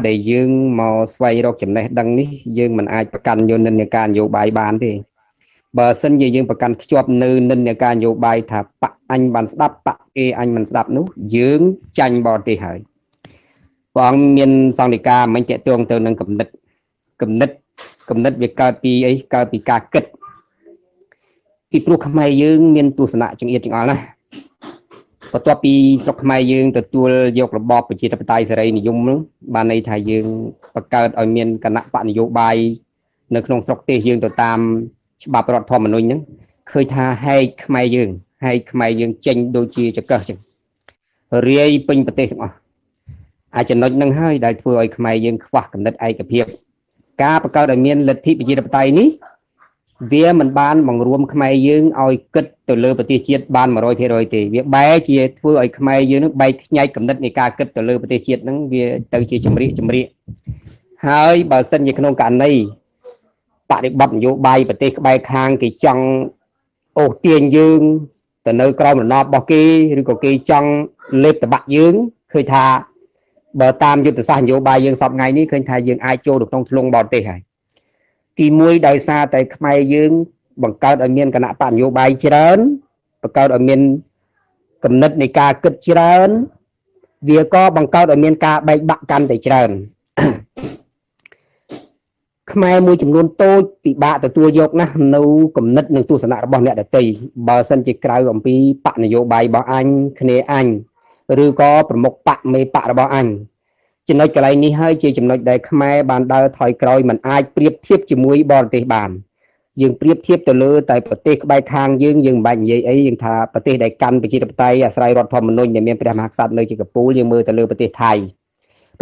để dương màu xoay rồi kiểm này đăng ní dương mình ai cần vô nên càng vô bài bàn thì bờ sân như dương cần chụp nư nên càng vô bài thả bạc anh bàn đáp bạc kia anh mình đáp nút dương tranh bò thì hỡi còn miền sang địch ca mình chạy tuồng từ nâng cầm nứt việc cao pi ấy cao pi ca kịch pi pro không hay dương miền tu sơn lại chuyện yên chuyện ảo này và tua pi sọc mai dương từ tua dọc là bọp và chia ra tay ra đây dùng ban này thay dương và cao ở miền cả nặng bạn dụ bài nước nông sọc tê dương từ tam bà bọt thò mà nuôi nhá khơi tha hay mai dương tranh đôi chia cho cơ chứ riêng pin bát tê xong ai cho nói năng hơi đại phu ấy mai dương khoa cầm đất ai cả việc cá và cao ở miền lật thị và chia ra tay ní việc mình ban bằng rùm khmai dương oi kịch từ lơ bờ tây chiết ban mà rồi thế rồi thì việc bay chia thưa oi khmai dương nước bay nhảy cầm đất này ca kịch từ lơ bờ tây chiết nắng việc từ chia chấm rịa hơi bờ sân như con cạn này bạn được bật vô bay bờ tây bay khang thì trong ô tiền dương từ nơi cầu mà nó bao kia rồi có kia trong lệp từ bạc dương khơi thà bờ tam dương từ xa vô bay dương sập ngày ní khơi thà dương ai trôi được trong lông bò tây hải kỳ muối đại xa tại Khmer dương bằng cao ở miền Cần Nạ tạm vô bay chia lớn bằng cao ở miền Cầm Nứt này ca cực chia lớn việc có bằng cao ở miền ca bay bạc canh tại chia lớn Khmer muối chủng luôn tôi bị bạ từ tua dọc nè nấu Cầm Nứt nâng tu sản nạ bằng nẹ đặc tì bờ sân chỉ cao gồm phí bạc này vô bay bằng anh khné anh rư có một bạc mê bạc bằng anh chỉ nói cái này ní hơi chỉ nói để Khmer bàn đào thổi còi mình ai tiếp tiếp chỉ muối bò tê bàn dừng tiếp tiếp từ lư tại bờ tê bay khang dừng bài gì ấy dừng thà bờ tê đại căn bờ chỉ đập tay sai rót thòm nôn nhà miền Việt Nam hạt sạt nơi chỉ gặp phú dừng mưa từ lư bờ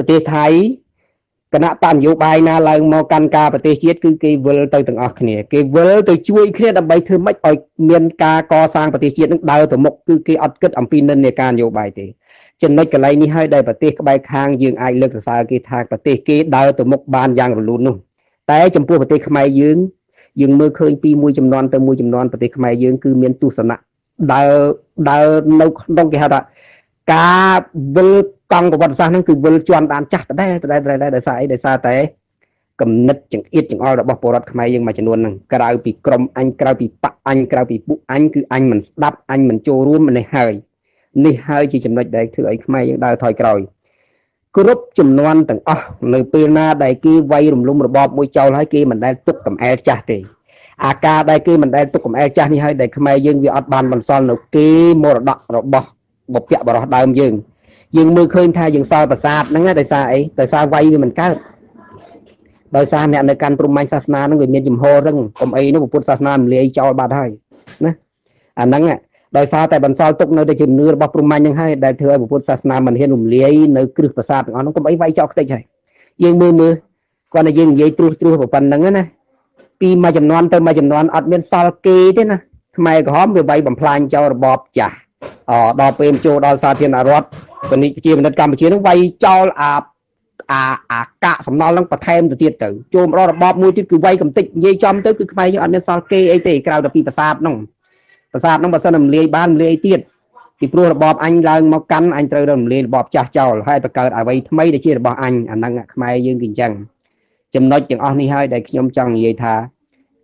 tê Thái cái nã bàn dụ bài na là mò căn ca bờ tê chết cứ cái vơi từ từng óc này cái vơi từ chui khi đập bay thương mất ở miền ca co sang bờ tê chết nước đào từ một cứ cái ắt kết âm pin nên này can dụ bài thì chân nói cái này ní hơi đây bờ tê cái bài khang dương ai lực sao cái thang bờ tê kia đào từ một bàn giang rồi luôn luôn tại chấm pua bờ tê Khmer dương mưa khơi pi mui chấm non từ mui chấm non bờ tê Khmer dương cứ miền tu sơn đào nâu đông cái hạt đó cá vơi tăng của vật sản năng cứ vơi chọn đàn chặt đây để xa té Cầm Nứt chẳng ít chẳng ao đã bóc bột Khmer dương mà chân luôn năng cào bị crom anh cào bị bạc anh cào bị bụng anh cứ anh mình đáp anh mình trôi rúm mình này hơi ní hơi chỉ chấm nói để thứ ấy Khmer dương đào thổi còi group chấm non từng nơi pena đại kia vay rùm lùm bọp môi châu lái kia mình đang túc cầm e chặt thì AK đại kia mình đang túc cầm e chặt ní hơi để Khmer dương bị ắt bàn bàn son nó kia mồ đọt nó bọp bọc kẹo bảo đào dương mưa khơi thay dương soi và sạt nắng á tại sao quay vì mình cá đời xa nè nơi căn promanh sasna nó người miền chùm hồ rừng cầm ấy nó một phút sasna mình lấy cho bà thôi nè nắng á đời xa tại bản sao tục nơi để chìm nưa bọc promanh nhưng hay đại thừa một phút sasna mình hiện mình lấy nơi cứ và sạt nó cầm ấy vay cho cái này dương mưa còn là dương dây tru một phần nắng á nè pi mà chầm non tới mà chầm non ở miền sao kì thế nè mày có hóm về vay bằng plan cho bọp chả đo pm châu đo sa thiên arot còn đi chia mình cầm chia nó vay cho cả sầm non lăng bạc thêm từ tiệt tử châu mà đo bọp mui tiệt cứ vay cầm tịnh dây chom tới cứ vay cho anh nên sao kê ấy thì cào đập bị bả sạt nông bả sơn nằm lê ban lê tiệt thì pro bọp anh lang mau cắn anh trời nằm lê bọp chả châu hay bả cờ ở vay mấy để chia bọp anh năng Khmer dương kinh chăng chấm nói chừng on đi hơi để nhom chăng vậy thà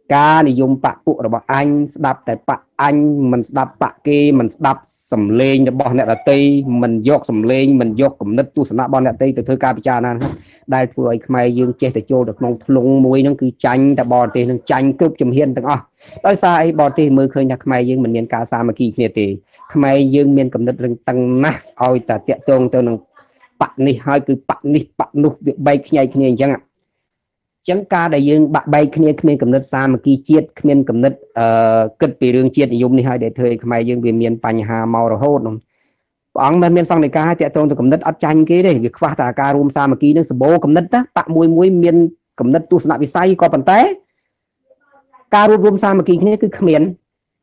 ca này dùng bạc cụ của bọn anh đạp tại bạc anh mình đạp bạc kia mình đạp sầm lên để bọn này là tây mình dọc sầm lên mình dọc cũng nứt tu sầm nát bọn này tây từ thưa ca cha nan đại phu ấy Khmer dương che để cho được mong lùng muối nó cứ tranh tại bọn tây nó tranh cướp chấm hiên từng đôi xa ấy bọn tây mới khơi nhạc Khmer dương mình miền ca xa mà kỳ kia thì Khmer dương miền cũng nứt rừng tăng nát ôi ta tiện tương tôi nông bạc này hai cứ bạc nút việc bay kia chẳng ạ chẳng ca đại dương bạc bay khmer Cầm Nứt xa mà kia chiết khmer Cầm Nứt cất bị đường chiết dùng đi hai để thời Khmer dương bị miền Pành Hà màu rồi hốt luôn ông miền xong này ca chạy tôn từ Cầm Nứt ắt tranh cái đấy việc khoa tà ca rum xa mà kia nó bố Cầm Nứt đó tạm mùi miền Cầm Nứt tu sạ bị say còn bàn té ca rum xa mà kia khmer cứ khmer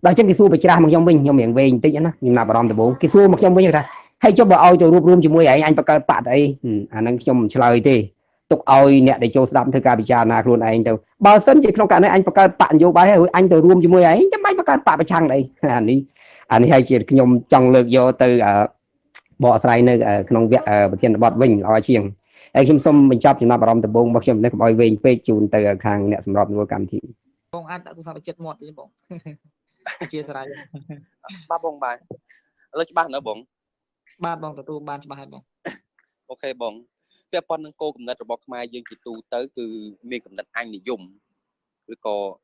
đó chân cái xu phải ra một trong mình nhau miệng về tí nhá nhưng nào vào đòn từ bố cái xu một trong mình ra hay cho bà oi từ rum cho mùi ấy anh bạc bạc đây anh trong lời thì tục oi nè để cho đám thưa ca bị cha nạc luôn anh đâu bao sân chỉ trong cả này anh bạc bạn vô bái anh từ room cho môi ấy chấm bái bạc bạn chăng đây anh đi hay chuyện nhom trong lược vô từ bỏ sai nơi trong việc thiên bọt vinh ở chiềng Ai kim sum mình chắp chỉ mà bầm từ bông bọc chìm để mọi người về chùn từ hàng nẹt sầm rập vô cảm thì bông ăn đã tu sao bị chết mọt chứ bông chia ra ba bông bài lấy ba nữa bông ba bông từ tu ban cho ba hai bông ok bông cái con cô cũng đặt bọc mai dương chỉ tu tới từ miền cũng đặt anh để dùng cứ co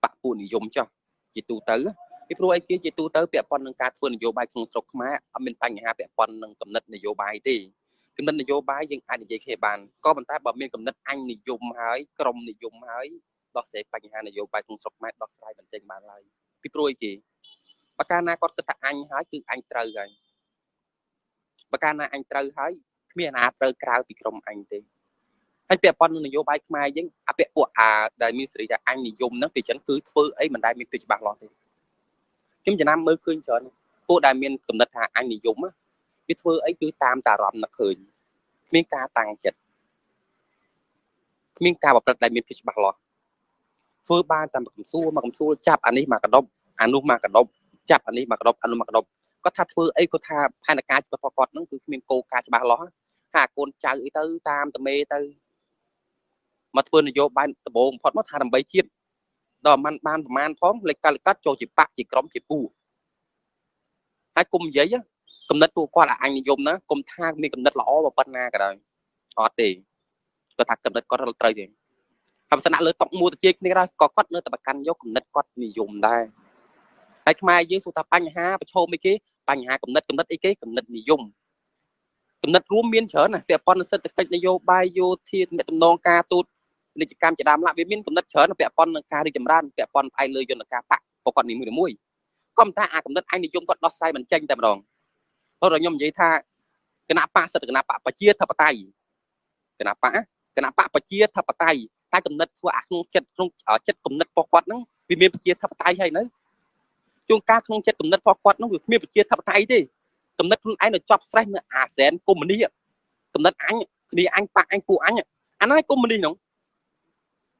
bạc buồn để dùng cho chỉ tu tới cái pro ấy kia chỉ tu tới bẹp con cá thuần vô bài cùng sọc má mình tăng nhà bẹp con cầm nứt để vô bài đi cầm nứt để vô bài nhưng ai để dạy khe bàn có bàn tay bầm miên cầm nứt anh để dùng hái cầm để dùng hái đó sẽ tăng nhà để vô bài cùng sọc má đó sai mình trên bàn lại cái pro ấy kì bà ca na con cứ thằng anh hái cứ anh trời rồi bà ca na anh trời hái miền nào trời cao thì cầm anh đi anh bẹp con để vô bài mai nhưng à bẹp của à đại miên sri đại anh để dùng nó thì chẳng cứ phơi ấy mình đại miên thì bạc lọt đi chúng Việt Nam mới khơi cho cô đại miền cầm đất hàng anh thì dùng á biết phơi ấy cứ tam tà rầm là khởi miếng cá tăng chật miếng cá bọc đất đại miền phía bắc lọ phơi ba tam mà cầm xu chạp anh ấy mà cả đông anh luôn mà cả đông chạp anh ấy mà cả đông anh luôn mà cả đông có tha phơi ấy có tha hai là cá cho con nó cứ miếng cô cá cho bạc lọ hà côn chào ý tới tam tầm mê tới mà phơi là vô ban tầm bồn phật mất hai tầm bấy chiên đó man ban và man phóng lịch cắt cho chị bạc chị cõng chị pu hai cùng giấy á cầm đất pu qua là anh dùng đó cùng thang mi cầm đất lõ và pan na cả đời họ tiền có thằng cầm đất có rất trời gì làm sao nã lưới tóc mua từ chiếc này đó có quất nữa từ bạc căn vô cầm đất quất mi dùng đây hai mai dưới số ta pan ha bạch hôm mấy cái pan ha cầm đất ý cái cầm đất mi dùng cầm đất rúm miên chở này tiệp con sơn tịch này vô bay vô thiên mẹ tầm non ca tụt nên chỉ cam chỉ đam lại với miếng cầm đất chớ nó bẹp con cá đi chậm ran bẹp con ai lơi cho nó cá bạc có con mình mũi con ta cầm đất anh đi dùng con đo sai mình tranh tại đòn thôi rồi nhom giấy tha cái nắp bạc sệt cái nắp bạc chia thập tay cái nắp bạc chia thập tay ta cầm đất xóa không ở chết cầm đất phọt nó vì miếng chia thập tay hay đấy chúng cá không chết cầm đất phọt nó miếng chia thập tay đi cầm đất anh nó chọc sai nó à dén cô mình đi cầm đất anh đi anh bạc anh cụ anh nói cô mình đi không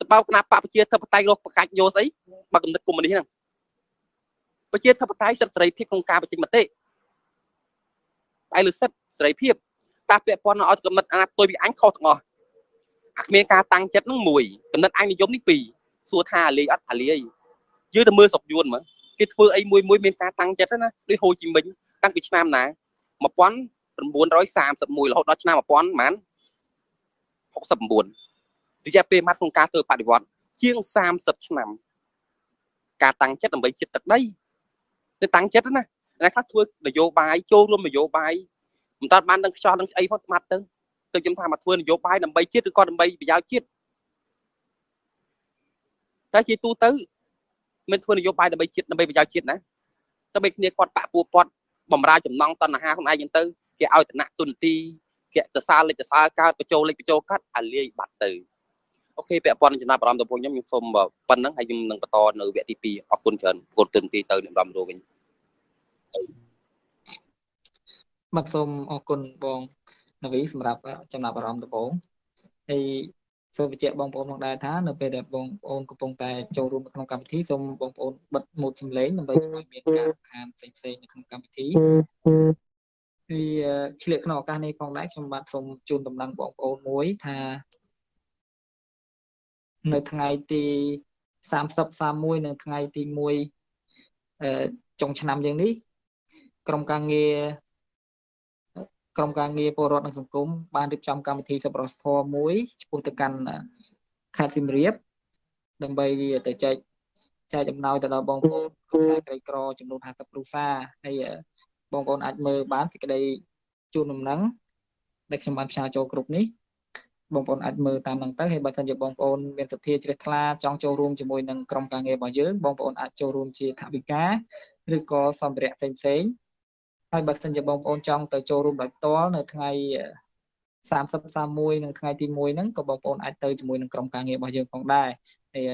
bao cái nắp bạc chia thập tay luôn bạc vô ấy bạc cầm đất cùng mình đi nè chia thập tay sợi dây phết không cá bạc chìm mặt tê ai lướt sợi dây phết ta bẹp con nó cầm đất anh tôi bị anh khó thằng miếng cá tăng chất nó mùi cầm đất anh đi giống đi pì xua tha lì ắt lì dưới tầm mưa sọc vuông mà cái mưa ấy mùi mùi miếng cá tăng chất đó nè đi Hồ Chí Minh tăng cái nam này một quán 430 mùi là hột đó nam một quán mán 64 thì ra bề mặt không cá từ bạc vọt chiêng sam sập nằm cá tăng chết làm bấy chết tật đây nên tăng chết đó nè là khác thôi để vô bài chôn luôn mà vô bài chúng ta ban đang cho đang ấy mặt tới từ chúng ta mà thưa vô bài làm bấy chết đứa con làm bấy bị giao chết cái chi tu tới mình thưa vô bài làm bấy chết làm bấy bị giao chết nè tao bị kia con bạ bùa con bầm ra chấm nong tần là ha không ai nhận tư kia ao tận nặng tuần ti kia từ xa cao từ châu cắt à liê bạc từ ok bẹp con chúng ta làm được bao nhiêu những phom và phần nắng hay những nâng to nơi vẽ tivi học quân trần cột từng ti tới làm đồ mình mặc phom học quân bong là vì sầm rạp trong là làm được bóng thì so với chuyện bong bóng trong đại tháng là về đẹp bong ôn của bong tài châu luôn trong cam thí xong bong ôn bật một chấm lấy là bây giờ miền Nam Hàn xây xây trong cam thí thì chỉ lệ nó cái này phong lái trong bạn phom chun đồng đăng bong ôn muối tha nơi ngày thì 30 31 nơi ngày thì 10 trong năm như này trong ca nghề bộ rốt năng sủng cúng ban điệp trong cam thị sập rốt thò muối bùn từ căn khai sim riệp đồng bay từ chạy chạy chậm nào từ đó bong bóng cây cỏ chậm luôn hạt sập lu sa hay bong bóng ăn mờ bán thì cái đây chun nằm nắng đặc sản ban xa châu cục ní bong bóng ăn mờ tam năng tới hay ban sản dược bong bóng miền sập thiê chê kla trong châu rùm chỉ môi năng trong ca nghề bảo dưỡng bong bóng ăn châu rùm chỉ thả bị cá rồi có sầm rẹt xanh xén hai bậc sinh bong ôn trong từ châu rung bạch to là ngày 30 31 là ngày thì 10 nắng có bong ôn ai từ mùi nắng trong ca nghiệp bao giờ còn đai thì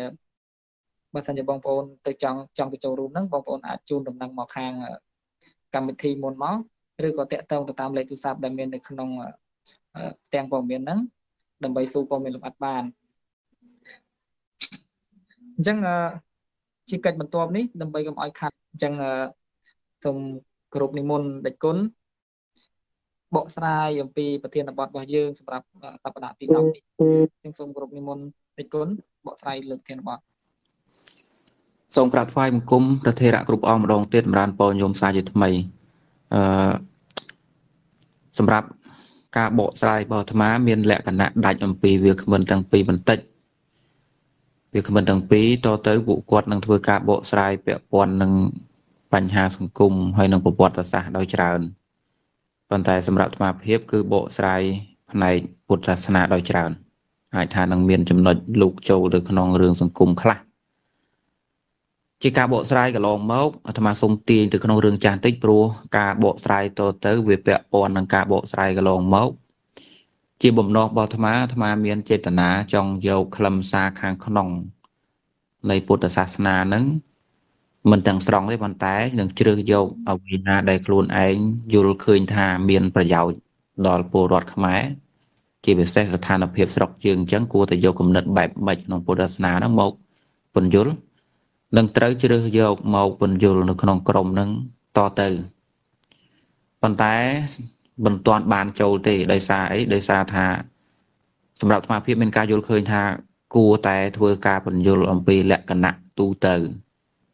bậc sinh bong ôn từ trong trong từ châu rung nắng bong ôn ai chun đồng năng mọc hàng cầm thi môn máu rồi có tẹt tông từ tam lệ tu sạp đầm miền được nông tèn vòng miền nắng đầm bay su vòng miền lục ạt bàn chẳng chỉ cần một tuần ní đầm bay cầm oi khăn chẳng group ni môn đạch cún bộ sai ở vì bậc tiền là bọt vào dương sắp đặt tập đạt tí nóng nhưng xong gồm niệm môn địch cốn bộ sai lực tiền bọt xong phạt phai một cung là thế đã group ông đồng tiền ran po nhôm sai gì thầm sắp đặt cả bộ sai bờ thầm á miền lệ cả nạn đại ở vì việc mình tăng vì mình tịnh việc mình tăng phí cho tới vụ quật năng thưa cả bộ sai bẹo quần năng bành hà sùng cung hay năng bộ quật là xã đôi tràn còn tại sầm rạp mà hiệp cứ bộ sai này bột là sna đôi tràn hải thà năng miền chấm nợ lục châu được non rương sùng cung khá chỉ cả bộ sai cả lòng máu thà sông tiền từ non rương tràn tích pro cả bộ sai cho tới việc bẹo quần năng cả bộ sai cả lòng máu chỉ bầm nọ bảo thà má miền chế tận á trong dầu khâm xa khang khong này bột là sna nấng mình từng sòng với bàn tay đừng chưa dâu ở Việt Nam đây luôn anh dù khơi thà miền bờ dầu đòi bồ đọt khmer chỉ biết xét sanh lập hiệp sọc trường trắng cua tại dâu cầm nện bẹp bạch non bồ đọt ná nó màu vần dul đừng tới chưa dâu màu vần dul nó còn cồng nâng to từ bàn tay mình toàn bàn châu thì đây xa thà sầm đạp mà phía bên ca dù khơi thà cua tại thưa ca vần dul âm pi lệ cẩn nặng tu từ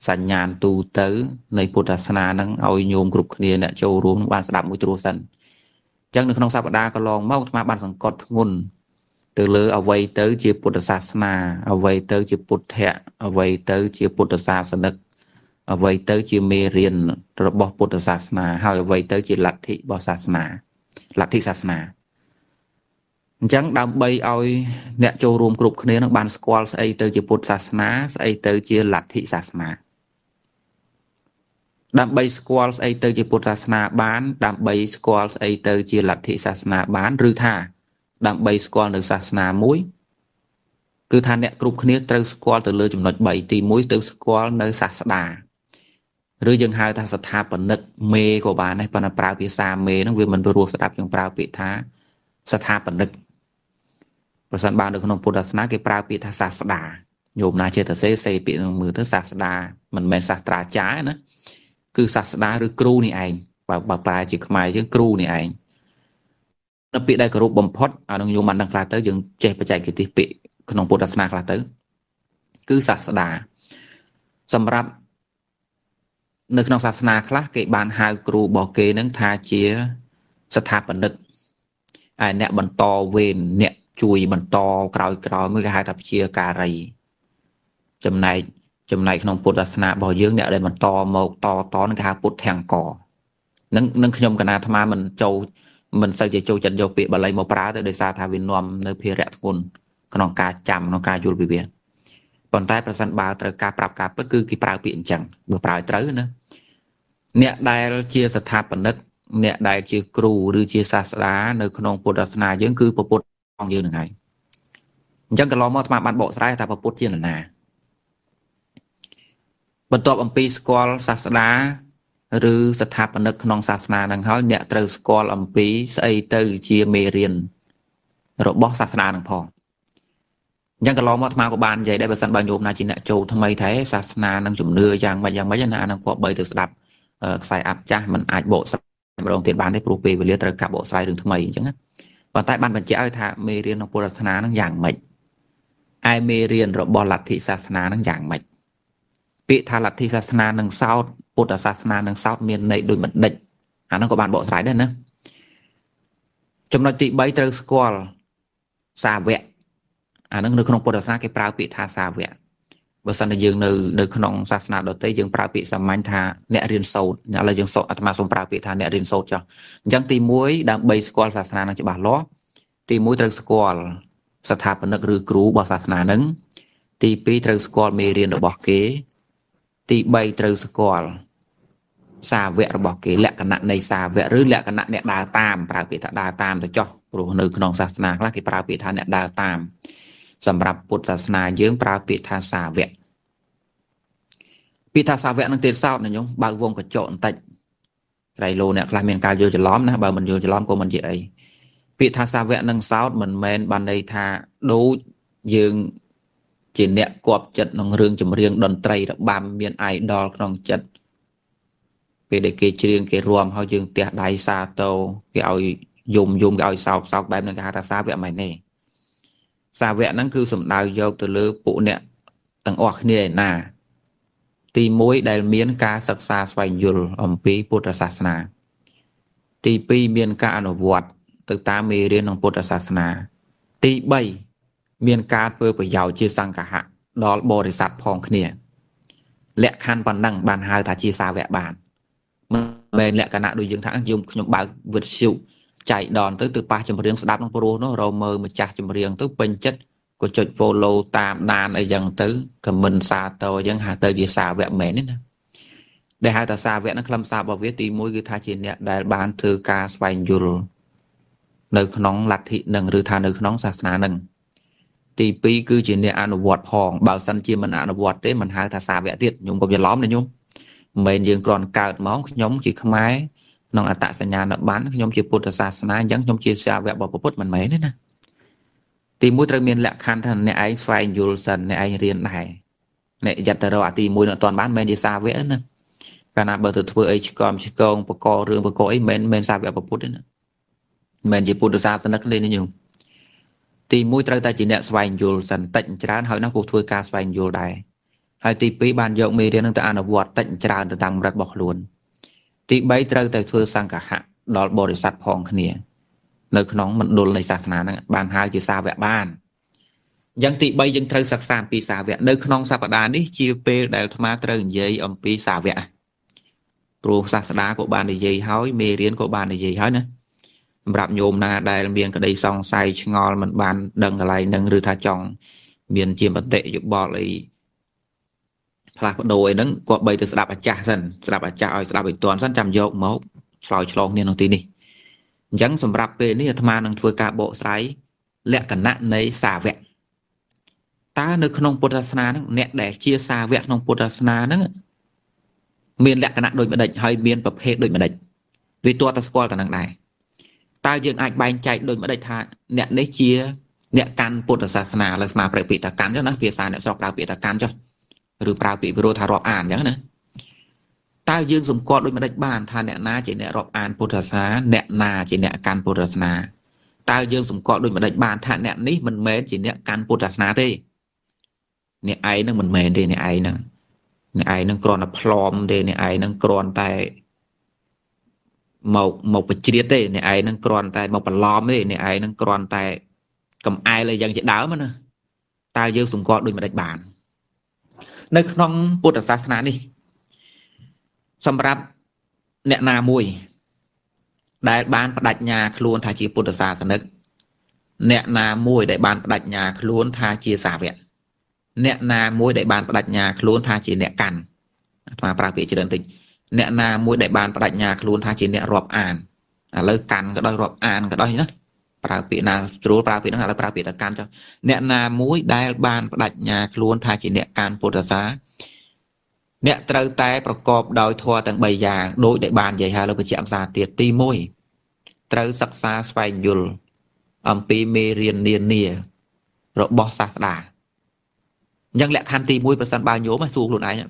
sanh nhàn tu tới này Phật Đà năng ao nhôm group kia nè châu rúm ban sạp mũi trôi sần chẳng được không sạp đa có lòng máu mà ban sằng cọt nguồn từ lứa ao vây tới chia Phật Đà Sna ao vây tới chia Phật Thệ ao vây tới chia Phật Đà Sna Đức ao vây tới chia Mê Riền rồi bỏ Phật Đà Sna hay ao vây tới chia Lạt Thị bỏ Sna Lạt Thị Sna chẳng đam bay ao nè châu rúm group kia nó ban squal say tới chia Phật Đà say tới chia Lạt Thị Sna đam bay squall ấy tới chỉ Phật Sna bán đam bay squall ấy tới chỉ lật thị Sna bán rư thà đam bay squall được Sna muối cứ than nẹt group kia tới squall từ lứa chủng loại 7 thì muối tới squall nơi Sna rư dừng hai ta sát tha phần nực mê của bà này phần là prao bị xa mê nó vì mình vừa ruột sát đạp trong prao bị thá sát tha phần nực và sẵn bàn được không Phật Sna cái prao bị thá Sna nhôm na chơi tới xây bị mưa tới Sna mình men sát trà trái nữa cứ sạch đá rư cru này anh và bà chỉ mày chứ cru này anh nó bị đây group bấm post à nông dân đang khai tới dừng chạy và chạy cái tiếp bị nông Phật Đà khai tới cứ sạch đá sầm rập nơi nông sạch đá khác cái bàn hai cru bỏ kê nâng tha chia sát tháp bẩn đực ai nẹt bẩn to ven nẹt chui bẩn to cào mới hai thập chia cà rầy chầm này không Phật Đà bỏ dương nè đây mình to màu to nó cả Phật thèn cỏ nâng nhom cả na tham à mình châu mình xây dựng châu chặt dầu bị bà lấy màu prá tới đây xa thà Việt Nam nơi phía rẽ thôn còn cá chầm nó cá dùi bìa còn tai percent ba tới cá prap cá bất cứ cái prap biển chẳng bờ prap tới nữa nè đây chia sát tháp bẩn đất nè đây chia cừu rư chia sát đá nơi không Phật Đà dương cứ Phật còn dương được ngay chẳng cần lo mà tham à bạn bộ sai thà Phật chia là bất tọp âm pi squall sát đá rư sát tháp ở nước non sát na đang hỏi nhẹ từ squall âm pi xây từ chia mê riền rồi bóc sát na đang phò nhưng cái lo mất mà của bạn vậy đây là sẵn bao nhiêu na chỉ nhẹ châu thằng mày thấy sát na đang chủng nưa giang mà giang mấy na đang có bởi từ đạp xài áp cha mình ai bộ sát mà đồng tiền bán để pro về với liên cả bộ xài đường thằng mày chẳng á và tại bạn mình chỉ ai thà mê riền ông Phật Đà nó giảng mệnh ai mê riền rồi bỏ lạt thị sát na nó giảng mệnh bị tha lạt thi Sna nâng sao Phật Sna nâng sao miền này đôi mật định à nó có bạn bộ trái đây nữa trong đó chị bay tới squall xa vẹn à nó không Phật Sna cái prao bị tha xa vẹn và sau này dừng nơi không Sna đó tới dừng prao bị xa mạnh tha nẹt riêng sâu nẹt là dừng sâu atma sông prao bị tha nẹt riêng sâu cho chẳng tì muối đang bay squall Sna nâng chỉ bà ló tì muối tới squall sát tháp nâng rư cứu bảo Sna nâng tì pi tới squall mê riêng được bỏ kế thì bay từ squall xa vẹn bỏ cái lẹ cả nạn này xa vẹn rứ lẹ cả nạn nẹt đa tam prao bị thà đa tam để cho rồi nơi non Sna khác thì prao bị thà nẹt đa tam sầm rập Phật Sna dương prao bị thà xa vẹn bị thà xa vẹn năng tiền sao này nhung bao vùng có trộn tạch này lô nẹt làm miền cao vô chỉ lóm nè bà mình vô chỉ lóm của mình chị ấy bị thà xa vẹn năng sao mình men ban đây thà đố dương chỉ nẹt cọp chật nòng riêng chấm riêng đòn tray đã bám miền ai đo nòng chật về để kê riêng kê ruộng họ dừng tiệt đại xa tàu cái ao dùng gọi sọc sọc bẹp nên cái ta xa vẹn mày nè xa vẹn nó cứ sầm đào vô từ lứa phụ nè tầng oạc nè nà thì mối đầy miến ca sạc xa xoay dùl ổng phí Putra Sasana thì pi miên ca nó vọt từ ta mê riêng ổng Putra Sasana thì bây miên ca tôi phải giàu chia sang cả hạng đó là bồ để sát phong nè lẹ khăn bằng năng bàn hai ta chia xa vẹn bàn mên lẹ cả nạ đôi dương tháng dùng nhóm bà vượt siêu chạy đòn tới từ ba chấm riêng đáp nó pro nó rồi mơ mà chặt chấm riêng tới bên chất của chụp follow tam đàn ở dần tới cầm mình xa tàu dân hà tới gì xa vẽ mẹ nè để hai ta xa vẽ nó làm sao bảo viết tí mũi cái thai trên nè đại ban thư ca xoay dùl nơi nóng lạt thị nâng rư tha nơi nóng sạt ná nâng thì pi cứ trên nè ăn vọt hòn bảo săn chia mình ăn vọt thế mình hai ta xa vẽ tiết nhung có việc lóm này nhung mình dừng còn cào móng nhóm chỉ không ai nó là tại sao nhà nó bán nhóm chỉ Putra Sasana giống nhóm chia xa vẽ bảo Phật mình mấy đấy nè thì mũi trời miền lạ khăn thằng này anh xoay dù sần này anh riêng này này giặt tờ rồi thì mũi nó toàn bán men đi xa vẽ nữa cả nào bờ từ thưa ấy còn chỉ còn bờ cò rương bờ cối men men xa vẽ bờ Phật đấy nữa men chỉ Putra Sasana cái lên nhiều thì mũi trời ta chỉ nẹt xoay dù sần tịnh chán hỏi nó cuộc thưa ca xoay dù đại hay thì phí bàn dậu mì riêng ta ăn ở vọt tịnh chán từ tăng rất bọc luôn thì bấy trời ta thưa sang cả hạ đó bồ đề sát phong khnia nơi nóng mình đồn lấy sạc sàn năng bàn hai chia xa vẽ bàn dân tị bây dân trời sạc sàn pi xa vẽ nơi nóng sạc đá đi chia pe đại tham trời dây âm pi xa vẽ pro sạc đá của bàn để dây hói mê riêng của bàn để dây hói nữa rạp nhôm na đại miền cái đây song say ngon mình bàn đằng lại nâng rư tha chồng miền chiêm bất tệ dục bò lại là đôi nâng có bây từ sạp ở cha dần sạp ở cha ơi sạp ở toàn dân chăm dậu máu lòi lòi nên nó tí đi chẳng sầm rạp về nếu tham ăn thua cả bộ sái lẹ cả nạn lấy xả vẹn ta nơi không Putra Sasana nẹt để chia xa vẹn không Putra Sasana miền lẹ cả nạn đôi mệnh địch hay miền tập hệ đôi mệnh địch vì tua ta score cả năng này ta dừng ảnh bay chạy đôi mệnh địch tha nẹt lấy chia nẹt can Putra Sasana là mà phải bị ta cắn cho nó phía xa nẹt sọc đào bị ta cắn cho rồi bà bị vô thả rộp án chẳng nè ta dương dùng con đôi mà đạch bàn thà nẹ na chỉ nẹ rộp án Putra Sasana nẹ na chỉ nẹ can Putra Sasana ta dương dùng con đôi mà đạch bàn thà nẹ ní mình mến chỉ nẹ can Putra Sasana thế nẹ ấy nâng mình mến thế nẹ ấy nâng con là plom thế nẹ ấy nâng con tay màu bật chìa thế nẹ ấy nâng con tay màu bật lom thế nẹ ấy nâng con tay cầm ai là dân chạy đáo mà nè ta dương dùng con đôi mà đạch bàn nơi nông Putra Sasana đi xâm rạp nẹ nà mùi đại bán bắt đạch nhà luôn thả chia Putra Sasana nẹ nà mùi đại bán bắt đạch nhà luôn thả chia xả vẹn nẹ nà mùi đại bán bắt đạch nhà luôn thả chia nẹ cằn mà bà vị chỉ đơn tình nẹ nà mùi đại bán bắt đạch nhà luôn thả chia nẹ rộp án lời cằn cái đôi rộp án cái đôi nữa bà vị nào trốn bà vị nó là bà vị ta can cho nẹ nà mối đại bàn đặt nhà luôn thay chỉ nẹ can Putra Sasana nẹ trâu tay bà cọp đòi thua tầng bày già đối đại bàn dày hai là bà chạm ra tiệt ti môi trâu sắc xa xoay dùl âm pi mê riêng niên nìa rồi bó xa đà nhưng lẹ khăn ti môi bà sẵn bao nhố mà xu luôn ai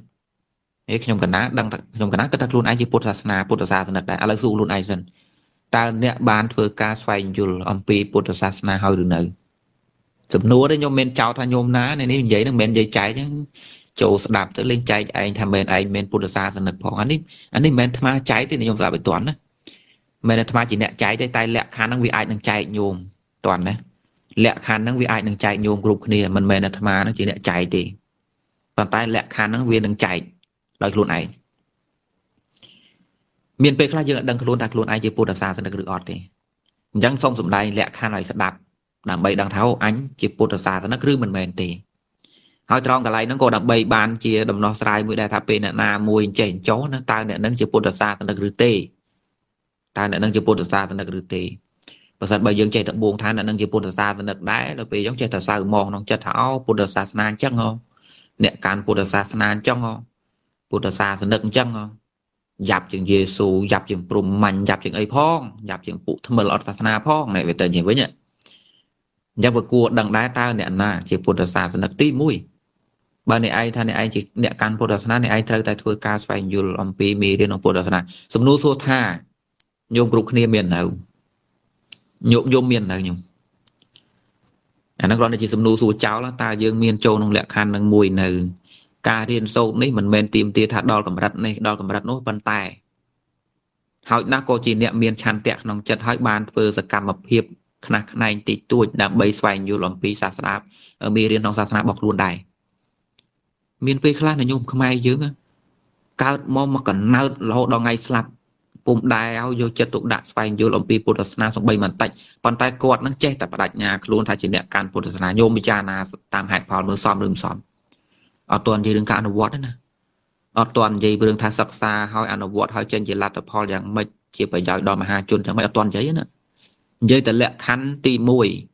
ấy khi nhầm cả ná đăng nhầm cả ná cất thật luôn ai chỉ Putra Sasana Putra Sasana đại là xu luôn ai dần ta nẹ bán thưa ca xoay dùl âm pi Putra Sasana hơi được nơi sụp núa đấy nhôm men chào tha nhôm ná này nên giấy nó men giấy cháy chứ chỗ đạp tới lên cháy anh tham men anh men Putra Sasana phong anh ấy men tham cháy thì nhôm giả bị toán đấy men tham chỉ nẹt cháy tay tay lẹ khả năng vì ai đang cháy nhôm toàn đấy lẹ khả năng vì ai đang cháy nhôm group này mình men tham nó chỉ nẹt cháy thì còn tay lẹ khả năng vì đang cháy đòi luôn này miền Bắc là giờ đang luôn đặt luôn ai chơi Putra Sasana được ọt thì chẳng xong sụp đây lẹ khả này sẽ đạp đàm bay đang tháo ánh chỉ Putra Sasana nó cứ mình mềm tì hỏi trong cái này nó còn đàm bay bàn chia đầm nó sai mũi đại tháp pin là mùi chèn chó nó ta nè nâng chỉ Putra Sasana nó cứ tì ta nè nâng chỉ Putra Sasana nó cứ tì và sau bây giờ chạy tập buồn than nè nâng chỉ Putra Sasana đấy là vì giống chạy tập sao mòn nó chạy tháo Putra Sasana chắc không nè can Putra Sasana chắc không Putra Sasana chắc không dập chừng Giêsu dập chừng Prum mạnh dập chừng ấy phong dập chừng phụ thâm lọt Sasana phong này về tên gì với nhỉ nhà vừa cua đằng đá ta nè là chỉ Putra Sasana tí mũi bà này ai tha này ai chỉ nè can Putra Sasana này ai thơi tại thưa ca xoay dùl âm pi mì đến ông Putra Sasana sum nô so tha nhôm group kia miền nào nhộm nhôm miền này nhung nó còn chỉ sầm nô xù cháu là ta dương miền châu nông lẹ khăn đang mùi này ca thiên sâu nấy mình men tìm tia thà đo cầm đặt này đo cầm đặt nốt bàn tay hỏi na cô chỉ niệm miền chăn tẹt nông chật hỏi bàn vừa giật cầm mập hiệp khăn này tịt tuổi đạm bay xoay nhiều lòng pi sa sáp ở miền riêng nông sa sáp bọc luôn đài miền pi khăn này nhung không ai dướng á cao mong mà cần nợ lỗ đo ngay slap cùng đài ao vô chật tụ đạn xoay vô lòng pi Buddha song bay màn tách bàn tay cột nó che tập đặt nhà luôn thay chỉ niệm can Buddha nhôm bị cha na tam hải pháo mưa xóm rừng xóm ở tuần gì đừng cả nó vót nè ở tuần gì đừng thà sặc xa hỏi nó vót hỏi trên gì là tập phò dạng mấy chỉ phải giỏi đòi mà hai chun chẳng mấy ở tuần giấy nữa giấy từ lẹ khăn tì mùi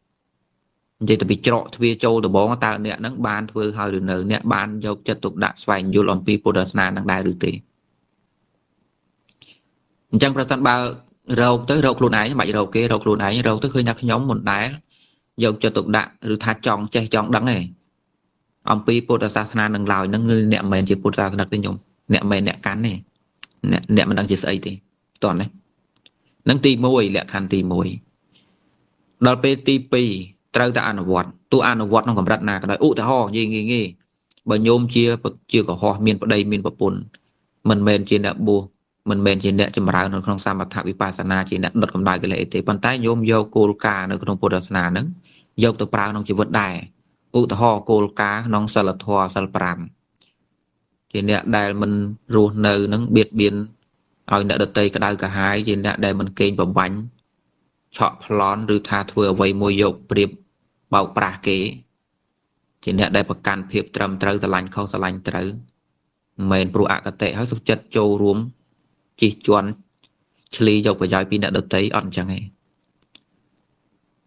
giấy từ bị trọ thuê châu từ bóng ta nè nắng ban vừa hơi được nở nè ban dọc chất tục đạn xoay vô lòng pi Buddha đang đai được tì chẳng phải bao râu tới râu luôn ấy mày râu kia râu luôn ấy râu tới khơi nhặt nhóm một đá dọc chất tục đạn được thà chọn chơi chọn đắng này ông pi Buddha sa sanh năng lòi năng người nẹm mền chỉ Buddha sa sanh tinh nhung nẹm mền nẹm cán này nẹm mình đang chỉ sấy thì toàn đấy năng ti môi lẹ khăn ti môi đợt PTP trao ta ăn vặt tu ăn vặt nó còn rất nà cái đó ụ ta ho gì gì gì bởi nhôm chia có ho miền vào đây miền vào bồn mình mền chỉ nẹm bùa mình mền chỉ nẹm chìm ráo nó không sao mà thả vipassana chỉ nẹm đợt cầm đai cái lệ thì bàn tay nhôm vô Kolka nó không Buddha sa sanh năng vô từ ráo nó chỉ vượt đài ủa thọ cô cá nong sờ lật thọ sờ pram thì nè đây mình ruột nở nó biệt biến rồi nè đợt tây cả đau cả hái thì nè đây mình kênh bấm bánh chọn lón rư tha thừa vây môi dục điệp bảo pra kế thì nè đây bậc can phiệp trầm trâu sờ lạnh khâu sờ lạnh trâu mền pru ạ tệ hết sức chất châu ruộng chỉ chuẩn chli dục và dài pin nè đợt tây ăn chẳng này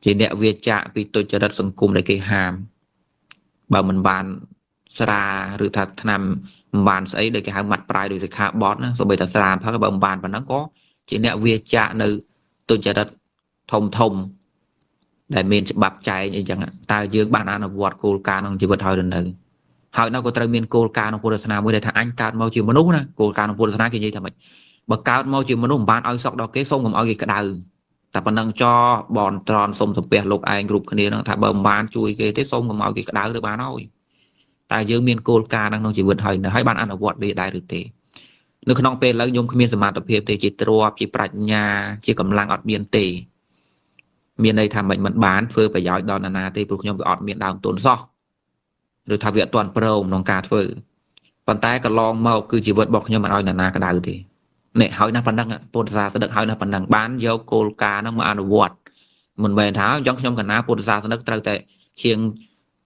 thì nè việt trạ vì tôi cho đất sừng cùng để cây hàm bà mình bàn sra rửa thật nằm bàn ấy để cái hàng mặt prai được khá bón rồi bây giờ sra tháo cái bầm bàn và nó có chỉ nẹo việt trạ nữ tôi chả đặt thông thông để mình bập chạy như chẳng ta dương bạn ăn ở vọt Kolka nó chỉ vượt thôi lần này hỏi nó có tây miền Kolka nó Buddha Sana mới để thằng anh cao mau chịu mà nút nè Kolka nó Buddha Sana cái gì thằng mình bậc cao mau chịu mà nút bàn oi sọc đó cái sông còn oi cái đào ta vẫn đang cho bọn tròn sông thập biệt lục anh group kia nó thả bơm bán chui cái thế sông mà màu cái đá được bán thôi tại dương miền Kolka đang chỉ vượt hơi nữa hãy bạn ăn ở quạt địa đại được thế nước non pe lấy nhôm miền sầm tập hiệp thì chỉ trua chỉ bạch nhà chỉ cầm lang ở miền tây miền đây thả mệnh mận bán phơi phải giỏi đòn nà tây buộc nhôm ở miền đào tốn so rồi thả viện toàn pro nòng cà phơi bàn tay cả long màu cứ chỉ vượt bọc nhôm mà nói nà cái đào thế nè hỏi na phần năng ạ, Buddha sẽ được hỏi na phần năng bán vô Kolka nó mà ăn vặt, mình về tháo giống trong cảnh na Buddha sẽ được trao tại chiêng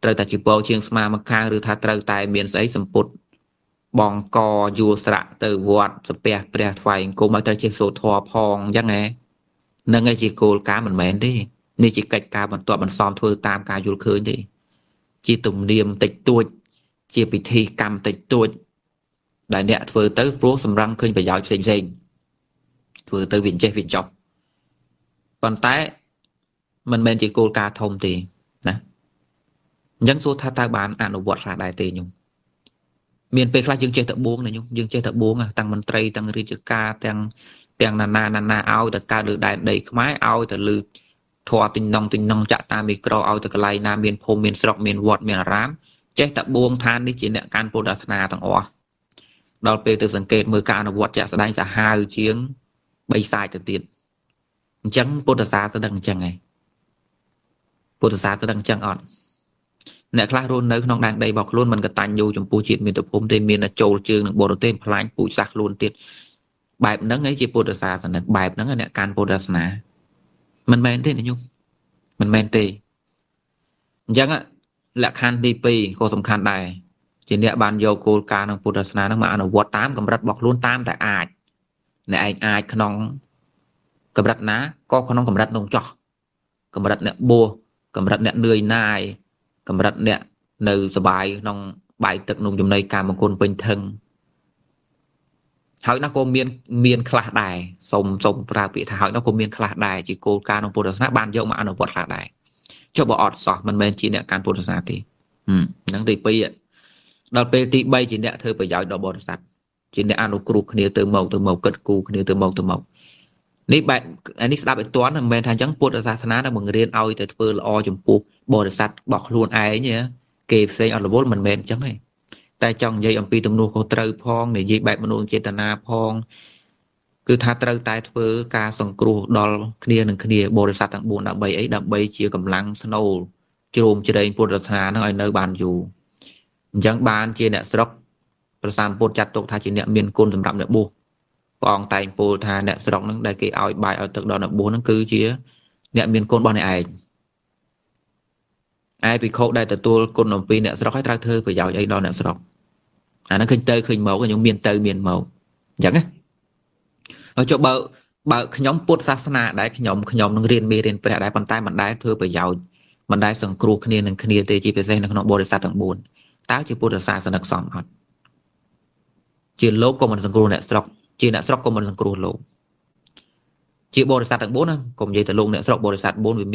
trao tại chỉ bầu chiêng sma mà khai được thà trao tại miền ấy sầm put bong co du sạ từ vặt spe pre phai cô mà trao chiêng số thò phong giống này, nâng ngay chỉ Kolka mình mền đi, nên chỉ cách cá mình tọt mình xòm thôi tam cá du khơi đi, chỉ tùng niềm tịch tuột, chỉ bị thi cầm tịch tuột đại nẹt vừa tới pro sầm răng khơi phải giỏi xịn xịn vừa tới viện chơi viện chồng còn tái mình bên chỉ Kolka thông thì nè những số tha ta bán ăn uống là đại tề nhung miền Bắc là dương chơi thợ buông này nhung dương chơi thợ buông à tăng mình tây tăng Rijeka tăng tăng na ao từ ca được đại đầy máy ao từ lư thọ tình nông chạ ta micro ao từ cái na miền phom miền sọc miền vọt miền rám chơi thợ buông than đi chỉ nẹt can Buddha Sana tăng o đào về từ sáng kết mới cả nó vượt chạm đánh ra hai chiếng bay sai từ tiền chẳng Buddha Sana sẽ đằng chẳng này Buddha Sana sẽ đằng chẳng ọt nè khai luôn nơi nó đang đầy bọc luôn mình cái tàn nhu trong bộ chuyện miền tập hôm tây miền là châu chương được bộ đầu tiên phản bụi sạc luôn tiền bài nắng ấy chỉ Buddha Sana sẽ được bài nắng này can Buddha Sana mình men thế này nhung mình men tê chẳng á là khan đi pi có tầm khan đài chỉ nè bàn vô Kolka năng Buddha Sana năng mà ăn ở vọt tám cầm rát bọc luôn tám tại ai nè anh ai khăn nong cầm rát ná co khăn nong cầm rát nông chọ cầm rát nè bùa cầm rát nè nươi nai cầm rát nè nư sờ bài nong bài tật nông trong đây cả một con bình thường hỏi nó có miên khạc đài sông ra bị hỏi nó có miên khạc đài chỉ Kolka năng Buddha Sana bàn vô mà ăn ở vọt khạc đài cho bỏ ọt sọ mình bên chỉ nè can Buddha Sana thì năng thì pi ạ đợt PT bay chỉ nẹt thưa phải giỏi đỏ bò sạch chỉ nẹt ăn uống từ màu cất cù từ màu Này bạn anh đã bị toán là mình thành chẳng buộc ở Sasana là một người điên ao thì vừa là o chủng buộc bỏ được sạch bỏ luôn ai nhé kịp xây ở level mình bền chẳng này tại trong dây ông pi tầm nuôi có trâu phong để dây bạn nuôi chế tận na phong cứ tha trâu tai vừa ca sòng cù đo kia một kia bỏ được sạch thằng buồn đập bấy chia cầm lăng snow chồm chơi đây buộc ở Sasana nó ở nơi bàn dù chẳng bàn chia nẹt rockประสานโปรจัดตกทาจิเนี่ยเมียนกุลสำหรับเนี่ยบูปองไตโปลทาเนี่ยสรอกนึงได้เกออยบานเมียนกุลสำหรับเนี่ยบู chỉ lố của mình thằng cù này sọc chỉ là sọc của mình thằng cù lố chỉ bồi sát thằng bốn á cùng vậy thằng luôn này sọc bồi sát bốn vì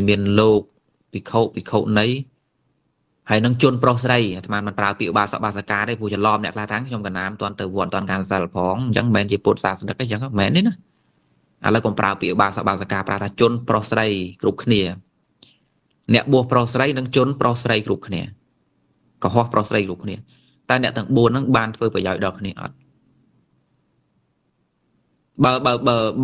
miền lô bị khâu nấy hay nâng chôn pro đây mà mình vào biểu ba sáu cá đây vui cho lom này là tháng trong cả năm toàn từ vườn toàn càng sạt phóng chẳng mền chỉ bồi sát được cái chẳng mền đấy nữa à là còn vào biểu ba sáu cá vào ta chôn pro đây group kia nè bùa pro đây nâng chôn pro đây group kia có hoa pro đây group kia ta nè thằng buồn nó bàn phơi phải giỏi đọc này bờ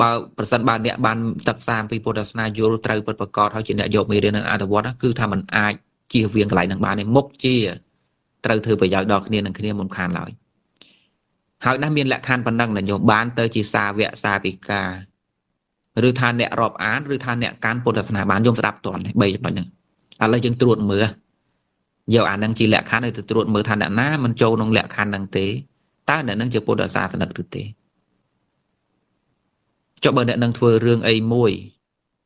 phần bàn nè bàn tập sàn vì Podasna vô trời vật vật cọt thôi chỉ nè dột mì đến ở Atawat đó cứ tham mình ai chia viên lại thằng bàn này mốc chia trời thưa phải giỏi đọc này thằng kia một khàn lại hỏi nam miền lại khàn phần năng là nhiều bàn tới chỉ xa vẽ xa vì cả rồi than nè rọp án rồi than nè can Podasna bàn dùng sạp toàn này bày cho nó à lấy chân tuột mưa giờ anh đang chỉ lẽ khán này từ tuột mở thành đạn ná mình trâu nông lẽ khán năng tế ta để năng chịu bột đạn xa thành đạn thực tế cho bên đạn năng thừa riêng ấy môi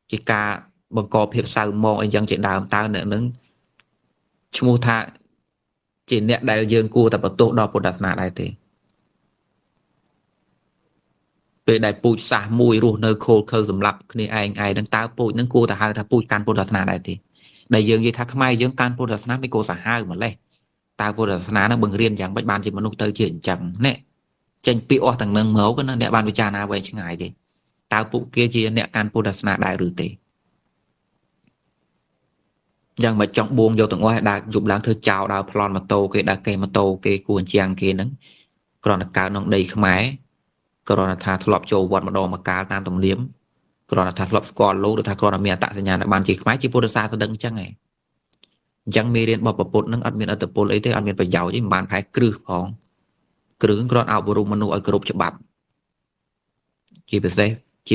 chỉ cả bằng cò hiệp sao mong anh dân chuyện đào ta để năng mua tha chỉ lẽ đại dương cua tập ở tổ đo bột đạn nà đại thế về đại bụi xả mùi ruột nơi khô khơi dầm lấp này ai đang tao bụi năng cua ta hai ta bụi can bột đạn nà đại thế đại dương gì thắc mai dương can Podasna mấy cô xã hai mà lên ta Podasna nó bừng riêng chẳng bách ban chỉ mà nông tới chuyện chẳng nè tranh piao thằng nâng máu cái nó nè ban với cha na về chứ ngài gì ta phụ kia chỉ nè can Podasna đại rử tề rằng mà trọng buông vô tận ngoài đại dụng láng thơ chào đào plon mà tô cái đại cây mà tô cái cuốn chiang kia nắng còn là cá nông đầy không máy còn là thà thọp châu vật mà đồ mà cá tam tầm liếm còn là thạch lập còn lâu được thạch còn là miền tại nhà là bàn chỉ máy chỉ Podasna sẽ đăng chăng này chẳng miền điện bỏ vào bột nâng ăn miền ở tập bột lấy thế ăn miền phải giàu chứ bàn phải cừ phong cừ còn ảo bồ manu ở group chụp bắp chỉ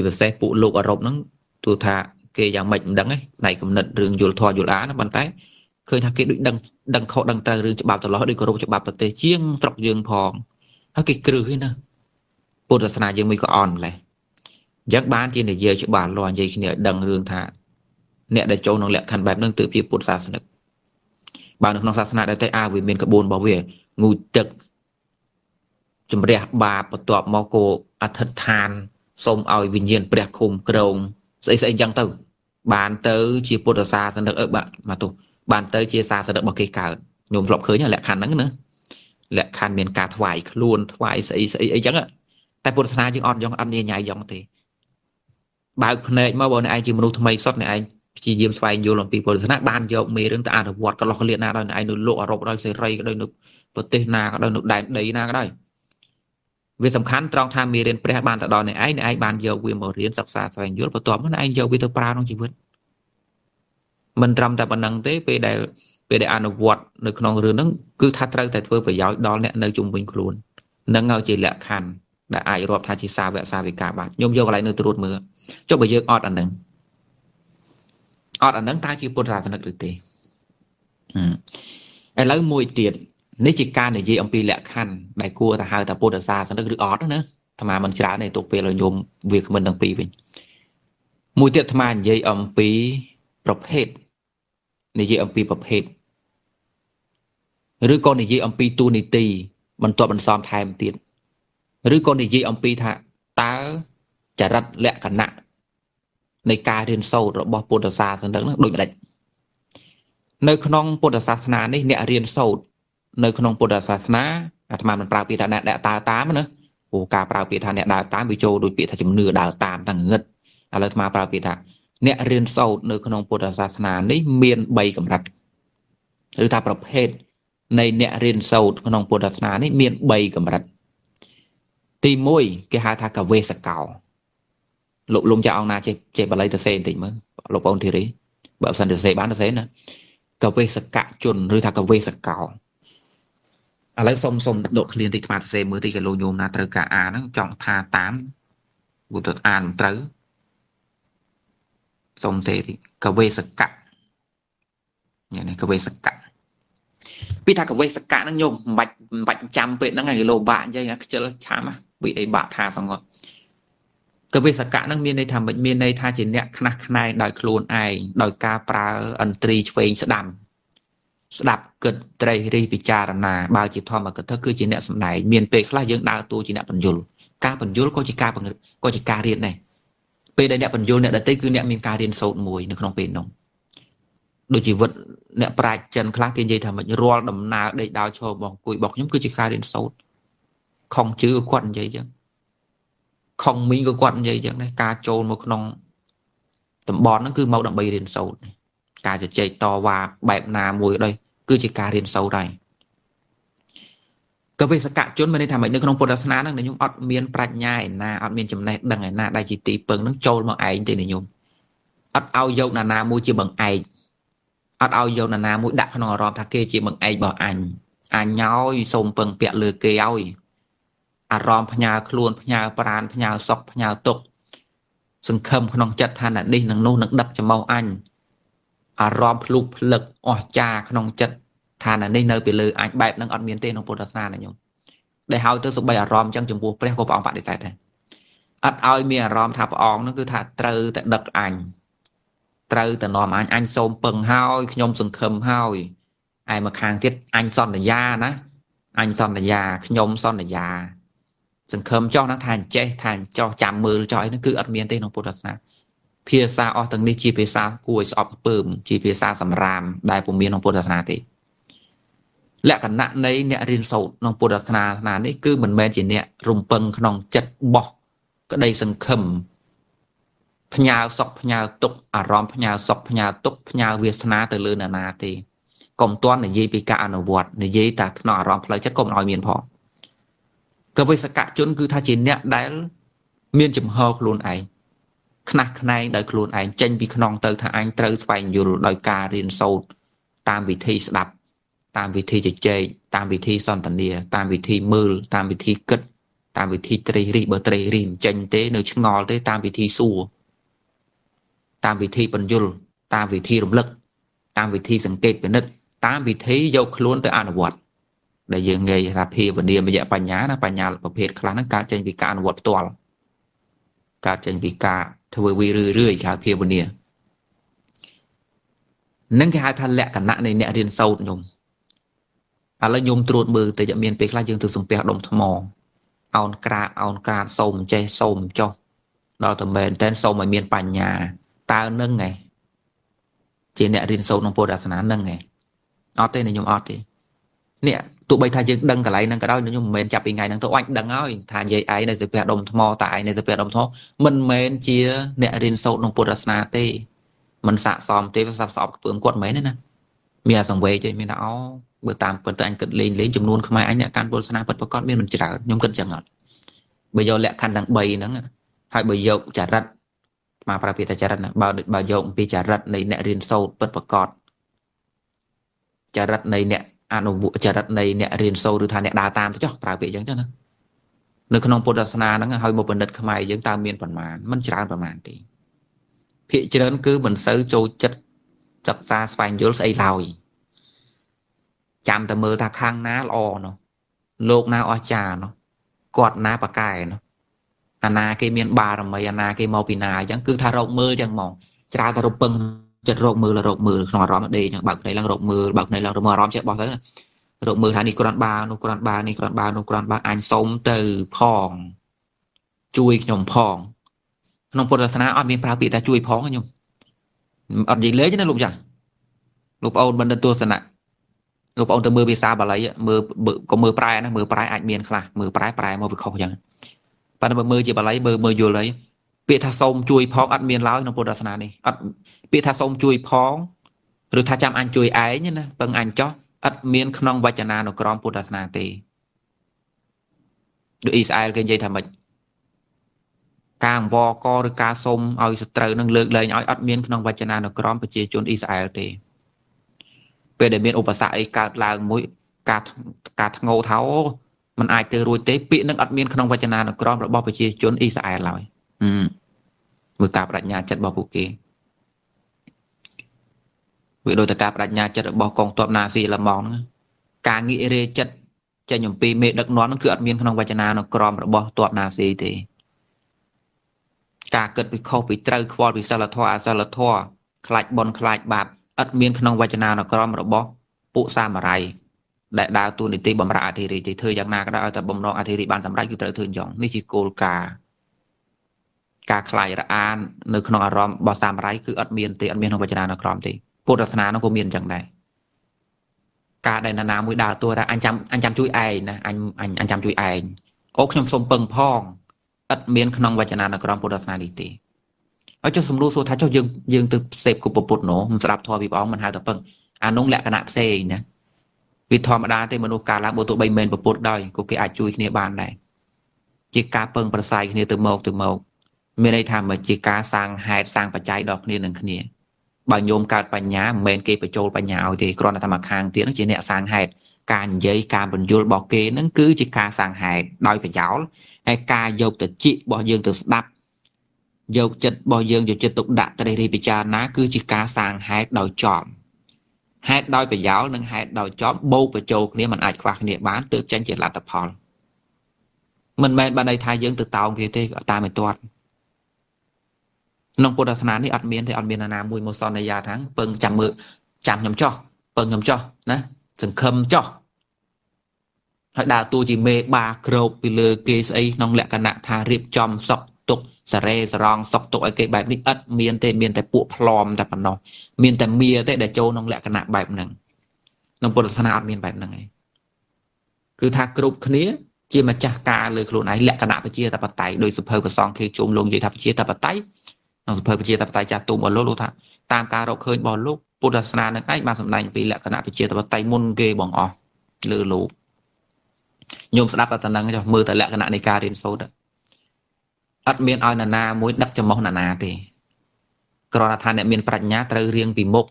phải xe phụ lục ở rộp nâng tu thà kê dạng mệnh đắng ấy này cầm nật rừng dồi thò dồi lá nó bàn tay khơi thà kê đứt đằng khọ đằng ta rừng chụp bắp từ ló đi group chụp bắp từ tê chiêng trọc dương phong hả kê cừ thế nè Podasna dương mới có on này giấc bán trên để dễ cho bạn loài gì khi nè đằng rương thả nè để châu nó lẹ thành bẹp nâng tự phía bột sạt sệt bạn nó sạt sệt để tới a vì miền carbon bảo vệ ngủ trực chùm rẻ bà bắt tọp mò cô ăn thật than xôm ao vì nhiên rẻ khum krong sẽ giăng tàu bạn tới chia bột sạt sệt ở bạn mà tụ bạn tới chia sạt sệt ở bậc cây cả nhôm lọc khơi nhà lẹ khăn nắng nữa lẹ khăn miền cả thoải luôn thoải sẽ ấy chẳng ạ tại bột sạt chứ on dòng ăn nhẹ nhàng dòng thì bạn này mà bọn anh chỉ muốn tham mấy shot này anh chỉ dìm xoay vô làm people thế này ban giờ mì đến ta được quạt cái lọ liền nào đây anh nụ lộ rộp đây sợi ray đây nụ vật tê na cái đây nụ đài đấy na cái đây về tầm khán trong tham mì đến pre ban tại đó này anh ban giờ quyền mở riêng sặc sà xoay vô và tóm nó anh giờ Peter Pra nó chỉ vượt mình trầm tại bản năng tế về đại anh quạt được non rửa nó cứ thắt rơi tại vừa phải giỏi đó này nơi chung bình luôn nâng ngao chỉ lẹ khàn đã ai rộp thay chỉ xa vậy xa về cả bạn nhôm vô lại nơi trút mưa cho bây giờ ọt ảnh nâng ta chỉ bột ra thành được tiền em lấy mùi tiền nếu chỉ can để gì ông pi lẹ khăn đại cua ta hai ta bột ra thành được ọt nữa thà mà mình trả này tục về rồi nhôm việc mình đang pi mình mùi tiền thà mà gì ông pi bập hết này gì ông pi bập hết rồi con này gì ông pi tu này tì mình tọa mình xóm thèm tiền rồi con này gì ông pi thà ta chả rặt lẹ cả nặng nơi ca riêng sâu rồi bỏ Podasna sang đó đôi đạch nơi khôn Podasna này nè riêng sâu nơi khôn Podasna mà mình bảo bị ta nè ta tám nữa Ồ cả bảo vệ thà nè đào tám bị trôi đôi bị thà chấm nửa đào tam thằng ngất. À lời mà bảo vệ thà nè riêng sâu nơi con ông Phật giáo na nấy miền bay cầm rạch. Rồi thà bảo hết này nè riêng sâu con ông Phật giáo na nấy miền bay cầm rạch. Thì môi cái hai thà cà vê sạc cào. Lục lùng cho ông na chế bà lấy tờ xe tỉnh mới lục ông thì đấy bảo sẵn tờ xe bán tờ xe nữa. Cà vê sạc cạ chuẩn rồi thà cà vê sạc cào. À lấy xong xong đột liên tịch mặt xe mới thì cái lô nhôm là trời cả á nó chọn tha tám một tờ an trớ xong thế thì cà vê sạc cạn nhà này cà vê sạc cạn vì tha cà vê sạc cạn nó nhôm mạch mạch trăm vệ nó ngày lô bạn dây á chờ chám bị ấy bạn tha xong rồi cà vê sạc cạn nó miền đây thảm bệnh miền đây tha chỉ nhẹ khắc này đòi clone ai đòi ca pra ẩn tri phê sẽ đầm đạp cực trời đi bị cha là bao chỉ thò mà cực thất cứ chỉ nẹt này miền tây là dương đạo tu chỉ nẹt bẩn dồn có chỉ ca bằng có chỉ ca riêng này về đây nẹt bẩn dồn nẹt là tây cứ nẹt miền ca riêng sâu mùi được không bền nông đôi chỉ vật nẹt prai chân khá kia dây thầm như roal đầm na để đào cho bọc cùi bọc nhóm cứ chỉ ca riêng sâu không chứ quặn dây chứ không mình cứ quặn dây chứ này ca trôn một nông tầm bón nó cứ mau đầm bay riêng sâu này ca cho chạy to và bẹp nà mùi đây cứ chỉ ca riêng sâu đây cơ về sạc cả chốn bên đây thảm bệnh không có đa năng để nhung ọt miên prạch nhai na ọt miên chấm này đằng này na đại chỉ tì bừng nắng trôi mà ảnh thì này nhung ọt ao dâu là na mùi chỉ bằng ảnh ọt ao dâu là na mùi đặt không ngon ròn thà kê chỉ bằng ảnh bỏ ảnh ảnh nhau sông bừng bẹt lừa kê ơi à ròn pha nhà khuôn pha nhà pran pha nhà sọc pha nhà tục sừng khâm không chặt than là đi nắng nô nắng đập cho mau ảnh à ròm lục lực ở cha không chất thà là nên nơi bị lừa anh bẹp đang ở miền tây nông na này nhung để hao tới số bây à ròm trong trường buộc phải có bọn bạn để giải thế ắt ao miền ròm tháp ong nó cứ thà trừ tại đập ảnh trừ tại nòm anh xôm bừng hao nhung sừng khầm hao ai mà khang thiết anh son là già ná anh son là già nhung son là già sừng khầm cho nó thành che thành cho chạm mưa cho ấy nó cứ ở miền tây nông na phía xa ở tầng này chỉ phía xa cuối sọp bơm chỉ phía xa sầm ram đại phụng miên nông Phật giáo thì lẽ cả nạn này nè riêng sâu nông Phật giáo là đấy cứ mình men chỉ nè rùng bần nòng chật bọt cái đây sừng khầm nhà sọp nhà tục à ròm nhà sọp nhà tục nhà Việt na từ lớn là thì còn toàn là dây bị cả nổ bọt là dây ta nọ ròm lại chất còn nói miền phò cơ với sạc cả chốn cứ tha chỉ nè đại miên chấm hao luôn ấy khăn này đời luôn anh tranh vì non từ thà anh từ phải nhiều đời ca riêng sâu tam vị thi đập tam vị thi chơi tam vị thi son tần địa tam vị thi mưa tam vị thi kịch tam vị thi tre ri bờ tre rim tranh tế nơi chữ ngò tới tam vị thi xua tam vị thi bần dul tam vị thi động lực tam vị thi sừng kẹt bên đất tam vị thi dâu luôn tới an vật để dường nghề là phi bần địa bây giờ bà nhá là phi khá năng cá tranh vì cá an vật toàn cá tranh vì cá thôi vì rưỡi khá phía bên nè nâng cái hai thằng lẹ cả nạn này nẹ riêng sâu nhung à là nhung trộn bờ tới chậm miền Bắc là dương từ sông Pèo Đông Thăm Mò aon cra sông che sông cho đó tầm bền tên sông ở miền Pành nhà ta nâng này chỉ nẹ riêng sâu nông Phật giáo na nâng này ở tên này nhung ở thì nẹ tụi bây thay dương đăng cả lấy nâng cả đôi nhưng mình chập ngày nâng tôi oanh đăng ơi thà dây ấy này sẽ về Đồng Thọ tại này sẽ về Đồng Thọ mình chia nẹt riêng sâu nông Phật giáo tê mình xả xòm tê xả xòm phượng quật mấy nữa nè mẹ dòng về cho mình áo bữa tạm bữa anh cật lên lấy chùm luôn không ai anh đã can Phật giáo Phật Phật con mình chỉ là nhung cật chẳng ngọt bây giờ lẹ khăn đang bày nữa hai bây giờ trả rật mà phải biết trả rật bao được bao giờ bị trả rật này nẹt riêng sâu Phật Phật con trả rật này nẹt nó vụ trả đất này nè riêng sâu được thà nè đa tam cho bảo vệ cho nó nơi con ông Phật giáo nó hơi một phần đất không ai chúng ta miền phần màn mình chỉ ăn phần màn thì thị trấn cứ mình sơ trôi chất tập xa xoay dối xây lòi chạm tầm mơ ta khang ná lo nó lột ná o trà nó cọt ná bà cài nó na cái miền ba rồi mày na cái màu pin na chẳng cứ thà rộng mơ chẳng mỏng trả ta rộng bưng chất rộng mưa là rõm đây nhá bậc này là rõm chết bỏ tới rộng mưa thà ni Quran 3 ni Quran 3 no Quran 3 anh sống từ phong chui nhom phong nông Phật giáo ở miền Bắc bị ta chui phong nhom ở gì lấy chứ nó lục chẳng lục ôn bên đất tua sơn ạ lục ôn từ mưa bị xa bà lấy mưa có mưa prai anh miền khla mưa prai prai màu bị khâu chẳng Bạn bờ mơ chỉ bà lấy bờ mơ vô lấy. Bị tha sông chui phong ăn miền láo nó bột đạp này. Bị tha sông chui phong rồi tha chăm ăn chui ái như nè. Bằng ăn chó ăn miền khăn vạch nà nó còn bột đạp nà tì. Được Israel cái dây thầm mạch. Càng vô co rồi ca sông ôi sạch trời nâng lược lời nhói ăn miền khăn vạch nà nó còn bột chế chôn Israel tì. Về để miền ổ bà xã ấy cả là mỗi cả ngô tháo mình ai từ rồi tế bị nâng admin không vạch nà nó còn rồi bỏ về chia chốn Israel lại vừa cạp đặt nhà chặt bỏ vũ khí vừa đôi ta cạp đặt nhà chặt bỏ con tuột nà gì là món cả nghĩ re chặt chạy nhổm pi mẹ đặt nó cứ admin không vạch nà nó còn rồi bỏ tuột nà gì thì cả cật bị khâu bị trâu khâu bị sa là thoa khạch bòn khạch bạt admin không vạch nà nó còn rồi bỏ bộ sa mà ray đại đa tu nịt bầm rạ thì thời gian nào đã tập bầm non thì ban tầm rách cứ tự thường giống ní chỉ cô cả khai ra an nơi con ở rom bảo tam rách cứ ất miên không phải chả nào còn thì Phật Đà Sná nó có miên chẳng này cả đại na mũi đào tôi ra anh chăm chui ai nè anh chăm chui ai ốc nhom sôm bừng phong ất miên không phải chả nào còn Phật Đà Sná đi thì ở chỗ sum lu số thái cho dương từ sẹp của Phật nổ mình sập thò bị bóng mình hai tập bừng à nông lẹ cái nạp xe nè vì thọ mà đa thì mình cả là bộ tụ bay mền và bột đời của cái ai chui kia bàn này chỉ cá bưng bờ sai kia từ một mình đây tham mà chỉ cá sang hai sang và trái đọt kia kia bà nhôm cà bà nhá mền kia bà trôi bà nhào thì còn là tham mà hàng tiếng nó chỉ nhẹ sang hai càng dây càng bình vô bỏ kia nó cứ chỉ cá sang hai đòi phải giáo hay cá dầu từ chị bỏ dương từ đắp dầu chật bỏ dương dầu chật tục đạn từ đây đi bị cha ná cứ chỉ cá sang hai đòi chọn hai đôi phải giáo nên hai đôi chóp bâu và châu nếu mình ai khoác địa bán tự tranh chỉ là tập hòn mình men ban đây thay dưỡng từ tàu kia thì ta mình toàn nông Phật Đà Sná thì ăn miên là nam mùi màu son này già tháng bưng chạm nhầm cho nè sừng khâm cho hãy đào tu chỉ mê ba cầu bị lừa kia ấy nông lẹ cả nặng tha riệp chom sọc tục sờ rê sờ rong sọc tội cái bài đích ất miên tê bụa plom tập nó miên tê mía tê để châu nông lẹ cái nạp bài nằng nông Phật Đà Sná miên bài nằng này cứ tha group kia chia mà chả ca lười khổ này lẹ cái nạp chia tập tay đôi sụp hơi và song khi chôm luôn gì thập chia tập tay nông sụp hơi chia tập tay chả tụm ở lốt thà tam ca rộng khơi bò lốt Phật Đà Sná nâng ấy mà sầm đành vì lẹ cái nạp chia tập tay môn ghê bằng o lừa lố nhôm sập tập nằng cho mưa tại lẹ cái nạp này ca đến sâu đó ất miên oi nà muối đắp cho mốc nà thì còn là thằng này miên bạch nhá từ riêng vì mốc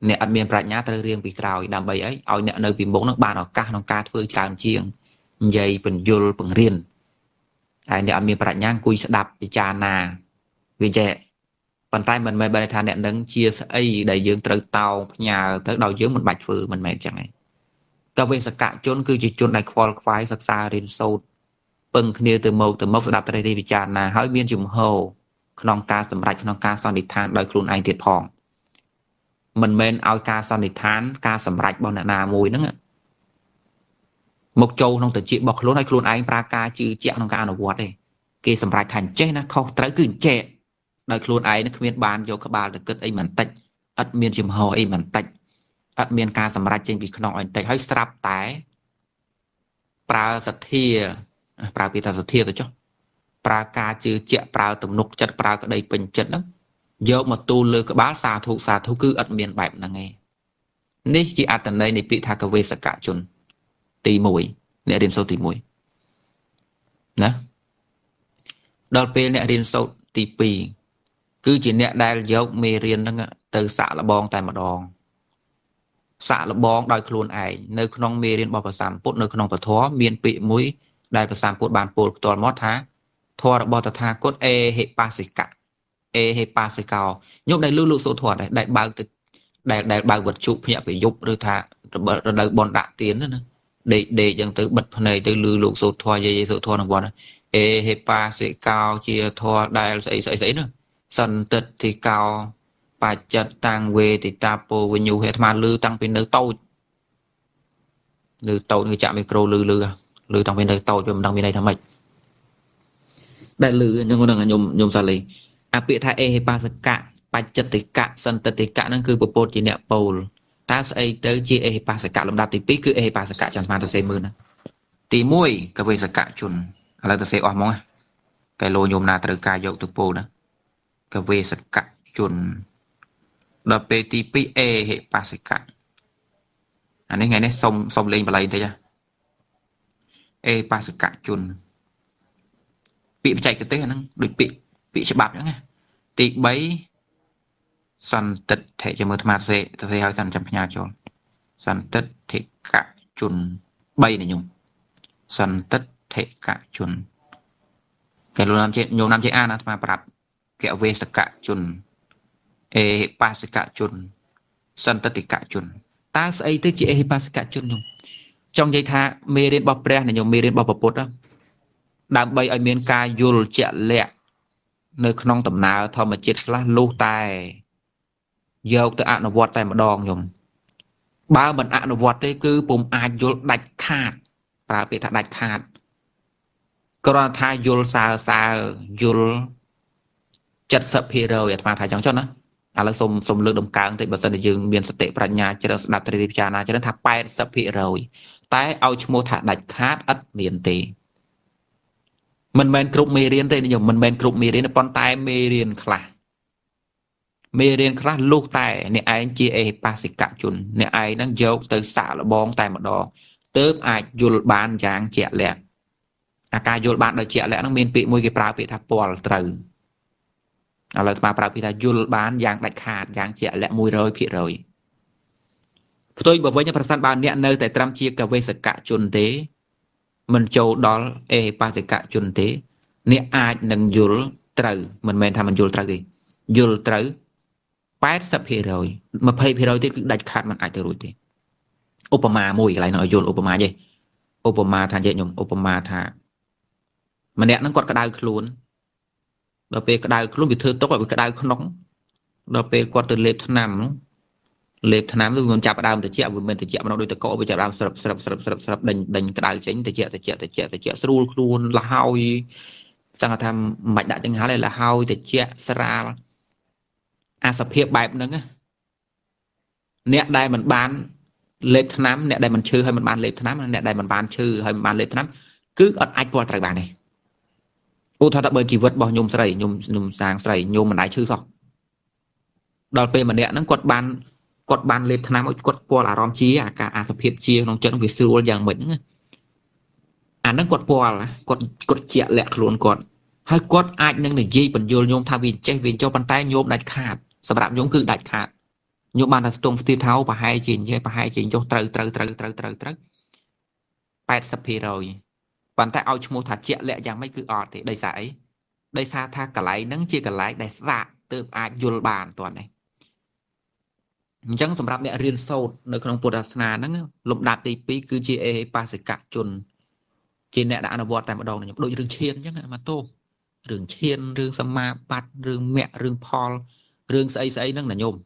này ất miên bạch nhá từ riêng vì cào đam bầy ấy oi nơi vì mốc nó bàn nó ca thôi tràn chiêng dây bẩn dồn bẩn riên ai này ất miên bạch nhá cùi đạp bị trà nà vì vậy bàn tay mình mày bày thằng này đứng chia sợi đầy dương từ tàu nhà tới đầu dưới mình bạch phừ mình mệt chẳng này các bên sạc cả chốn cứ chỉ chốn này khoai khoái sạc xa riên sâu bưng kia từ một đạp tới đây bị chán là hỏi miên chùm hồ non ca sầm rạch non ca son địch than đòi khôn anh thiệt phỏng mình men ao ca son địch than ca sầm rạch bao nà mùi nữa một châu non tự chị bọc lố này khôn anh pra ca chữ chẹo non ca nó quật đây kia sầm rạch thành chết nó không tới cứ chẹt đòi khôn anh nó miên bàn vô các bà được cất ấy mình tách ắt miên chùm hồ ấy mình tách ắt miên ca sầm rạch trên bị non anh tách hãy sập té pra sạch thia bà vì ta sửa thiệt rồi chứ bà ca chứ chẹ bà tùm nục chất bà cái đầy bình chất lắm dẫu mà tu lư cái bá xà thu cứ ẩn miền bẹp là nghe nít khi ạt tần đây này bị tha cà vê sạc cả chun tì mũi nè đến sâu tì mũi nè đợt về nè đến sâu tì pì cứ chỉ nè đai dẫu mê riêng đó nghe từ xạ là bong tay mà đòn xạ là bong đòi khôn ải nơi khôn mê riêng bỏ vào sàn bút nơi khôn vào thó miền bị mũi đại bậc sanh Phật ban Phật toàn mót thá thọ bồ tát tha cốt e hệ pa sĩ cao nhúc đây lưu số thuật này đại bao vật trụ nhẹ phải dục rồi tha đời bọn đã tiến nữa để dân tới bật này tới lưu số thuật dây số thuật bọn e hệ pa sĩ cao chia thọ đại sợi nữa sân tật thì cao bà chật tàng về thì ta po với nhiều hệ mà lưu tăng bên nơi tàu người chạm micro lưu tăng bên đây tàu cho mình tăng bên đây tham mạch đại lư nhưng con đừng nhôm xà lì à bị thay e ba sạc cả ba chật thì cả sân tật thì cả nó cứ bộ bột chỉ nẹp bầu ta sẽ tới chia e ba sạc cả làm đạp thì pí cứ e ba sạc cả chẳng mang ta xem mưa nè tí mũi cà phê sạc cả chuẩn là tôi sẽ ở mong cái lô nhôm na từ cài dầu từ bồ đó cái về sạch cạn chuẩn DPTPE hệ ba sạch cạn anh ấy ngày nay xong xong lên và lấy thấy chưa e ba sạch cạn chuẩn bị chạy cái tế năng được bị sẽ bạt nữa nghe thì bấy săn tật thể cho mưa tham sẽ thấy hơi săn chậm nhà chồn săn tật thể cạn chuẩn bay này nhung săn tật thể cạn chuẩn cái luôn làm chuyện nhiều năm chơi an mà bạt kẹo về sạc cả chuẩn e ba sạc cả chuẩn sân tất cả chuẩn ta sẽ ấy tới chị e ba sạc cả chuẩn trong giây tha mê đến bọc ra này nhiều mê đến bọc bột đó đang bay ở miền ca du chạy lẹ nơi non tầm nào thôi mà chết là lô tài giờ tự ăn nó vọt tay mà đòn nhung ba mình ăn nó vọt tới cứ bùng ai vô đạch khát và bị thằng đạch khát còn thay vô sao sao vô chất sập hero rồi mà thay chẳng cho nó là xôm xôm lực đồng cáng thì bản thân là dương biến sập tệ bản nhà cho nó đặt tri cho nên thà bay sập hero rồi tái ao mua thả đạch khát ất miền tề mình men group mê riêng đây nhiều mình men group mê riêng là con tai mê riêng khá lúc tai nè ai chia e basic cả chun nè ai đang dấu tới xả là bong tai mà đỏ tớp ai vô bán giang chẹt lẹ à cái vô bán đời chẹt lẹ nó miền bị môi cái prao bị thà pol trừ là mà bảo bây giờ dồn bán giang đại khát giang chè lẹ mùi rồi phe rồi tôi bảo với những person ban nẹn nơi tại trăm chia cà phê sạch cả chuẩn thế mình châu đó e ba sạch cả chuẩn thế nẹn ai nâng dồn trừ mình men tham mình dồn trừ gì dồn trừ pet sập phe rồi mà phe rồi thì đại khát mình ai từ rồi thì Obama mùi lại nói dồn Obama gì Obama thà dễ nhung Obama thà mình nẹn nó còn cả đau luôn đó về cái đai luôn bị thưa tóc ở cái đai không nóng đó về qua từ lệp thằng nam rồi mình chạm vào đai mình từ chẹo nó đôi từ cổ với chạm đai sập đánh cái đai chính từ chẹo luôn là hoi sang là tham mạch đại tiếng há này là hoi từ chẹo sra à sập hiệp bài nữa nghe nè đây mình bán lệp thằng nam nè đây mình chơi hay mình bán lệp thằng nam nè đây mình bán chơi hay mình bán lệp thằng nam cứ ở ai qua tài bản này ô thoát bởi kỳ vật bỏ nhôm sẩy nhôm sáng sẩy nhôm mình đái chư rồi đợt về mà nẹn nó quật ban lên thằng nào quật qua là rom chia à cả sập hiệp chia nó chân về siêu dạng mình à nó quật qua là quật chẹt lẹ luôn quật hay quật ai nhưng để dây bẩn vô nhôm thay vì che vì cho bàn tay nhôm đạch khát sập đạm nhôm cứ đạch khát nhôm bàn là tôm tiêu tháo và hai chín cho trừ pet sập hiệp rồi bạn ta ao chmô thả chẹt lẹ rằng mấy cứ ọt thì đây ấy đây xa tha cả lái nắng chia cả lái để dạ từ ai dồn bàn toàn này chẳng sầm rạp mẹ riêng sâu nơi con ông Podasna nắng lụm đạt thì pí cứ chia e ba sợi cạn chồn trên nẹt đã nó vọt tại một đầu này đội rừng chiên chắc mà tô rừng chiên rừng sama bát rừng mẹ rừng Paul rừng xây nắng là nhôm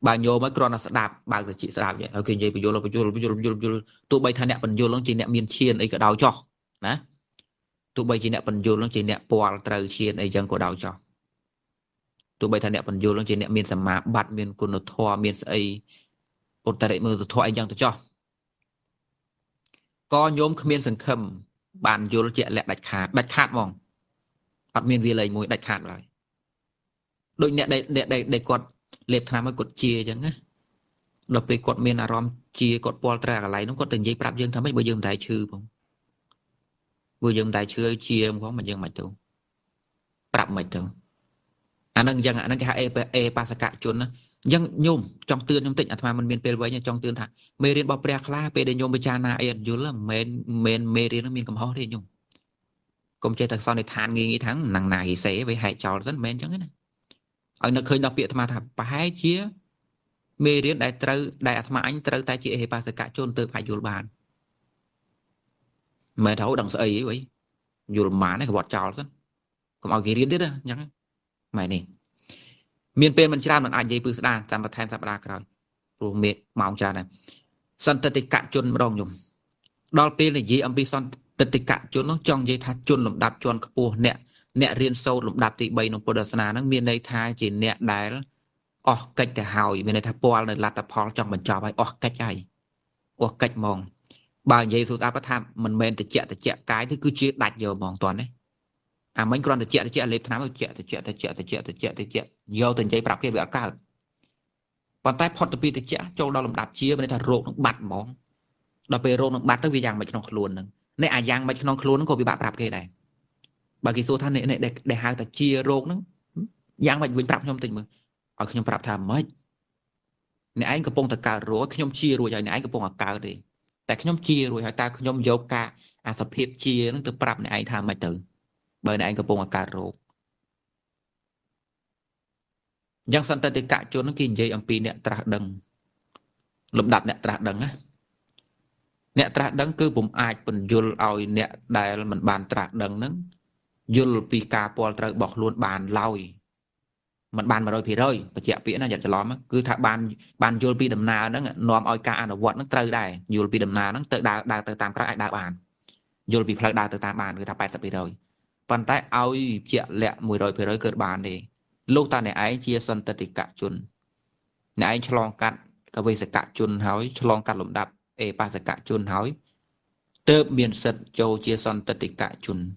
bà nhô mấy con là đạp bà chị sẽ đạp vậy ok vậy bây giờ là bây giờ tụi bay thay nẹp phần vô lông chị nẹp miên chiên ấy cả đau cho nè tụi bay chị nẹp phần vô lông chị nẹp bò trời chiên ấy chẳng có đau cho tụi bay thay nẹp phần vô lông chị nẹp miên sầm má bạt miên côn nốt thoa miên sấy bột ta đậy mưa thoa anh chẳng tôi cho con nhôm miên sừng khầm bàn vô lông chị lẹ đạch khát mong bạt miên vì lấy mùi đạch khát rồi đội nẹp đây con lệp tham mới cột chia chẳng á, đập về cột miền Aram chia cột Poltra cả lấy nó có từng dây bạc dương tham mấy bữa dương đại chư không, bữa dương đại chư chia không có mà dương mạch thấu, bạc mạch thấu, anh đang dân anh cái e ba sạc cả chuồn á, dân nhôm trong tương trong tịnh anh tham mình miền Pê với nhà trong tương thà, mê riêng Poltra khla Pê để nhôm bây cha na e dữ lắm mê riêng nó miền cầm hót đi nhôm, công chế thật sau này than nghi tháng nặng nề xé với hại trò rất mê chẳng á. Anh nó khơi nó bịa tham mà thà phải chia mê riêng đại trâu đại tham anh trâu tai chị hệ ba sợi cả trôn từ phải dồn bàn mày thấu đằng sợi ấy vậy dồn má này bọt trào lắm còn ao kia riêng thế đó nhá mày nè miền bên mình chia làm anh dây bự đa chạm vào thanh sập đa rồi rồi mệt máu trà này son tật tịch cả trôn mà đong nhung đo pin là gì âm pi son tật tịch cả trôn nó trong dây thắt trôn lồng đạp trôn capo nè nè riêng sâu lụm đạp thì bay nó Podasna nó miền đây thay chỉ nè đái ở cách để hào miền đây thay Paul là Latapol trong mình cho bay ở cách ai ở cách mong Bà dây số áp tham mình men tịch chẹt cái thì cứ chia đặt giờ hoàn toàn đấy. À mấy con tịch chẹt lấy tham tịch chẹt nhiều tình chạy cái việc cả. Còn tai phật tịch chẹt châu đau làm đạp chia bên đây là rộn bạt móng. Đạp về rộn bạt tới vì giang mấy con luôn nè. Này à giang mấy con luôn nó có bị bạt đạp cái này. Bà kỳ số thanh này để hai ta chia rộn nó. Giang mấy mình bạt nhom tình mừng. Ở khi nhom bạt tham mấy. Này anh có bông tờ cà rối khi nhom chia rồi này anh có bông cà đi. Tại khi nhóm chia rồi hỏi ta khi nhóm dấu ca à sập hiệp chia nó từ bạp này anh tham mày tử bởi này anh có bông ở cà rốt nhưng sẵn tới cả chỗ nó kinh dây âm pi nẹ trả đằng lụm đạp nẹ trả đằng á nẹ trả đằng cứ bụng ai bụng dùl oi nẹ đài là mình bàn trả đằng nâng dùl pi ca pol trời bọc luôn bàn lòi mình bàn mà rồi thì rơi và chẹt pía nó giật cho lóm á cứ thà bàn dùl pi đầm na nó nòm oi ca nó vọt nó tới đây dùl pi đầm na nó tới đa tới tam các ai đa bàn dùl pi phơi đa tới tam bàn cứ thà bài sập đi rồi bàn tay oi chẹt lẹ mùi rồi thì rơi cơn bàn đi lúc ta này ấy chia sân tật thì cả chun này ấy chlong cắt các vị sẽ cả chun hói chlong cắt lụm đập e ba sẽ cả chun hói tớp miền sật châu chia sân tật thì cả chun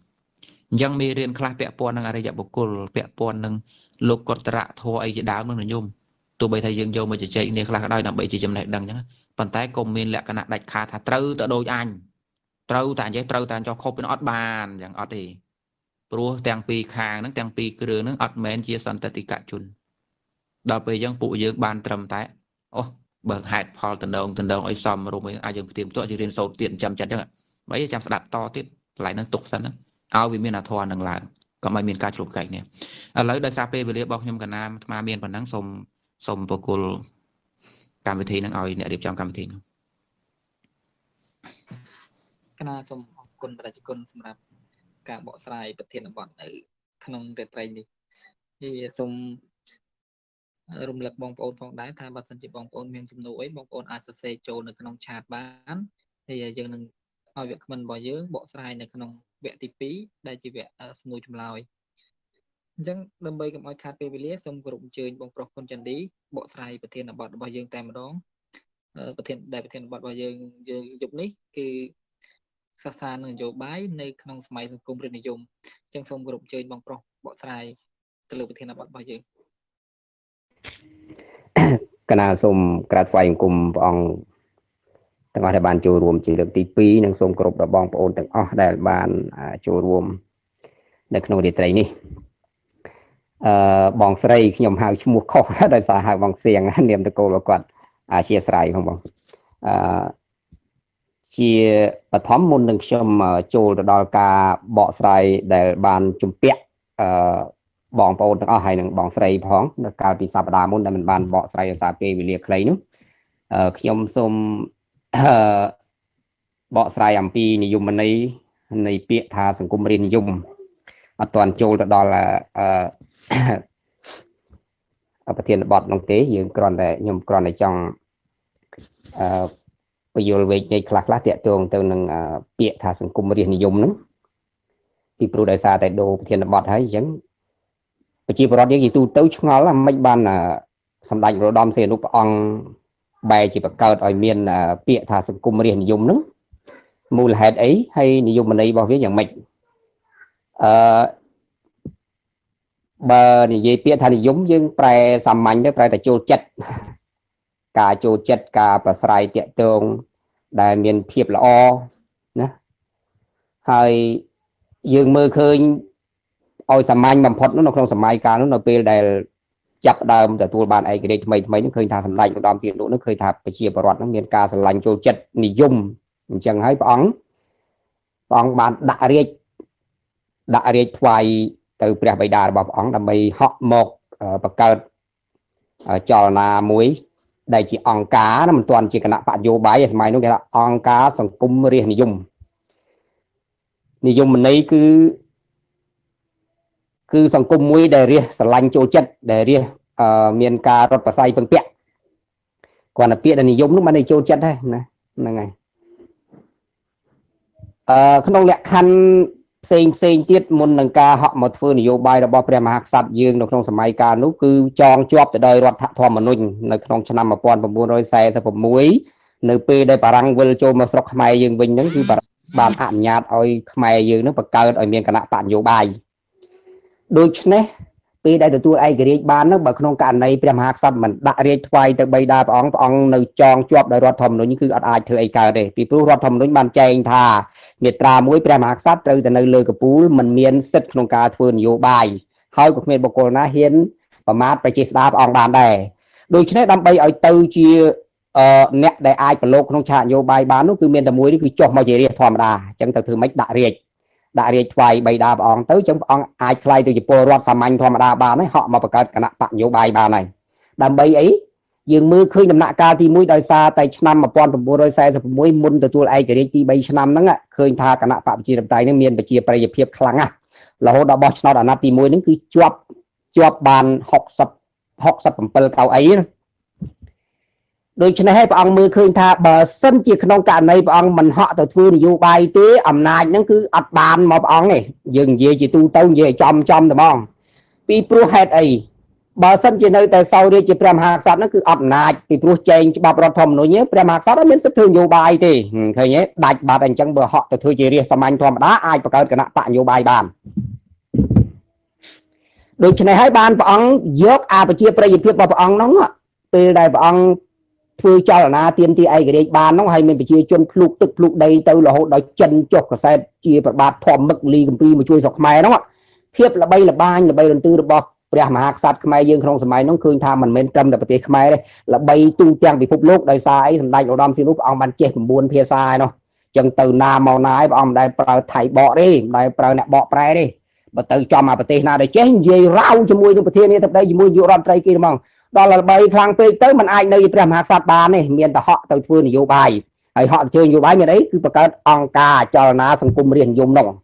nhưng mi riêng khai bẹ pon năng ai dạy bộc côn bẹ pon năng lục cột rạ thô ấy đá nó nhôm tụi bây thầy dương vô mà chỉ chạy này là đây là bị chỉ chấm lại đằng nhá bàn tay cùng mình lại cái nạn đạch khá thà trâu tựa đôi anh trâu tàn giấy trâu tàn cho khô bên ót bàn chẳng ót gì pro tàng pi khang nó tàng pi cứ nó ót men chia sân tật cả chun đào bây dân phụ dương bàn trầm tái ô bờ hạt phò tần đồng ấy xòm rồi mới ai dương tìm tụi chỉ riêng sầu tiền chậm chậm chứ mấy trăm đặt to tiếp lại nó tục sân á ao vì miền là thò năng lại có mấy miền ca chụp cảnh nè lấy đời xa pê về liệu bọc nhầm cả nam mà miền còn nắng sông bọc cồn cam vị thị nắng oi nè đẹp trong cam vị thị cái nào sông cồn và chỉ cồn sâm rạp cả bọ sài bật thiên bọt ở khung đẹp trai đi thì sông rung lực bong bồn bong đá tha bật sân chỉ bong bồn miền sông núi bong bồn acc châu nè khung chạt bán thì giờ nè oi việc mình bỏ dưới bọ sài nè khung vẽ tí phí đây chỉ vẽ nuôi chum lòi nhưng đâm bây gặp mọi khát về lía xong gồm chơi bóng pro con chân đi bộ sài bật thiên là bọt bao dương tam đó bật thiên bọt bao dương dục ní kì xa xa nương dầu bái nơi không may thường cùng rồi dùng chân xong gồm chơi bóng pro bộ sài từ lục bật thiên là bọt bao dương cái nào xong cát quay cùng vòng Tầng ở đại bàn châu ruộng chỉ được tí phí nâng xông cổ đọc bóng bóng tầng ở đại bàn châu ruộng được nô địa trái này bóng sợi khi nhóm hào chú mùa khó đời xa hào bóng xuyên niềm tự cổ là quạt chia sợi không bóng chia bà thóm môn nâng xông châu đo ca bọ sợi đại bàn chung bẹt bóng bóng tầng ở hai nâng bóng sợi bóng được cao tí xa bà đá môn là mình bàn bọ sợi xa bê vì liệt lấy nữa khi nhóm xông bọ sài âm pi này dùng này này bịa thà sừng cung rin dùng toàn châu đó là ở thiên bọt nông tế dưỡng còn lại nhung còn lại trong bây giờ về ngày khạc lá tiệt tường từ nâng bịa thà sừng cung rin dùng lắm thì pro đại sa tại đồ thiên bọt hay giống chỉ pro đấy gì tu tới chúng nó là mấy ban là sầm đành rồi đom xe núp ong bài chỉ bậc cao ở miền bịa thà sừng cung miền dùng nữa mùi là hết ấy hay dùng mình ấy bảo viết rằng mình bờ thì dây bịa thà thì giống nhưng phải xăm mạnh đó phải là chô chất cả và sài tiện tường đại miền thiệp là o nè hay dương mơ khơi ôi xăm mạnh mà phật nó không xăm mạnh cả nó bê đầy chặt đào một tụ bàn ấy cái đấy mấy nó khơi thả sầm lạnh đòn tiền độ nó khơi thả bị chia bọt nó miền ca sầm lạnh châu chật nỉ dùng chẳng hay bóng bàn đã riết quay từ bè bay đà bóng bóng làm bay họ một bậc cờ trò là muối đây chỉ ong cá nó mình toàn chỉ cần là bạn vô bái vậy mày nó cái là ong cá sòng cung riêng nỉ dùng mình lấy cứ sòng cung muối để riêng sầm lạnh châu chật để riêng miền ca rốt và say phần bẹt còn là bẹt là nỉ dùng lúc mà này châu chật đây này này không lẽ khăn xem tiết môn nâng ca họ một phương nhiều bài là bọc rèm hạt sạch dương được trong sầm mai ca nút cứ tròn chóp từ đời rọt thọ mà nung là trong năm mà còn một buổi rồi xe sẽ một muối Nếu bây đây bà răng vươn cho một sọc mày dương bình những thứ bà tạm nhạt ôi mày dương nó bật cao ở miền cả nạ bạn vô bài đôi chứ nế bây đây tụi ai gửi bán nó bật nông cạn này bèm hạc sắp mình đã rơi quay từ bây đạp ông nơi tròn chuộc đời rọt thầm nó những cứ ọt ai thử ấy cả để vì bố rọt thầm nó bàn chênh thà miệt ra mũi bèm hạc sắp rơi từ nơi lời của bố mình miền sức nông cả thường vô bài hơi của mình bọc cô ná hiến và mát và chế đạp ông bàn đề đôi chứ nế đâm bây ở tư chia nét đại ai phần lô không chạm vô bài bán nó cứ miền đầm muối đi cứ chọc màu dễ thòm ra chẳng thật thứ mấy đại riệt vài bày đà bọn tới chống bọn ai play từ dịp pro xăm anh thòm ra bà nói họ mà bật cả nạ bạn vô bài bà này đầm bay ấy dường mưa khơi nằm nạ ca thì mũi đời xa tay năm mà con thầm bố đôi xe rồi mũi môn từ tôi ai cái đấy đi bay năm nắng ạ khơi tha cả nạ phạm chỉ đầm tay nó miền và chia bài dịp hiệp khăng à là hô đã bọt nó đã nạp thì mũi nó cứ chọc bàn học sập bầm cao ấy đôi chân này bọn mưa khơi tha bờ sân chỉ không cả này bọn mình họ từ thưa nhiều bài tế ẩm nai những cứ ắt bàn mà bọn này dừng về chỉ tu tông về chom thì bọn people hết ấy bờ sân chỉ nơi từ sau đây chỉ làm hạt sáp nó cứ ẩm nai people chen chỉ bảo thầm nói nhé làm hạt sáp nó miễn sức thương nhiều bài thì thôi nhé đại bà đành chẳng bờ họ từ thưa chỉ riêng xăm anh thầm đá ai bậc cao cả nặng tại nhiều bài bàn đôi chân này ban bọn dốc à và chia bây giờ tiếp bọn nóng ạ từ đây bọn thưa cho là na tiêm thì ai cái đấy bàn nó hay mình phải chia chun lục tức lục đây tao là họ đói chân chọc cả xe chia bạt thòm mực lì cầm pi mà chui sọc mày đúng không ạ khiếp là bay là ban là bay lần tư là bò đẹp mà hạc sạt mày dương không mày nó khơi tham mình bên trăm là bịch mày đây là bay tung trang bị phục lốt đời xa ấy thằng đại đầu đam thì lúc ông bàn chè buồn phía xa nó chẳng từ na màu nái ông đây thải bọ đi đây nè bọ prai đi và từ cho mà bịch na để chết gì rau cho mui trong bịch này tập đây mui dụ ram trai kia mong đó là bay thang tới mình ai nơi làm hạt sạt bàn này miền là họ từ phương nhiều bài ấy họ chơi nhiều bài như đấy cứ bậc ông ca cho nó sang cùng riêng dùng đồng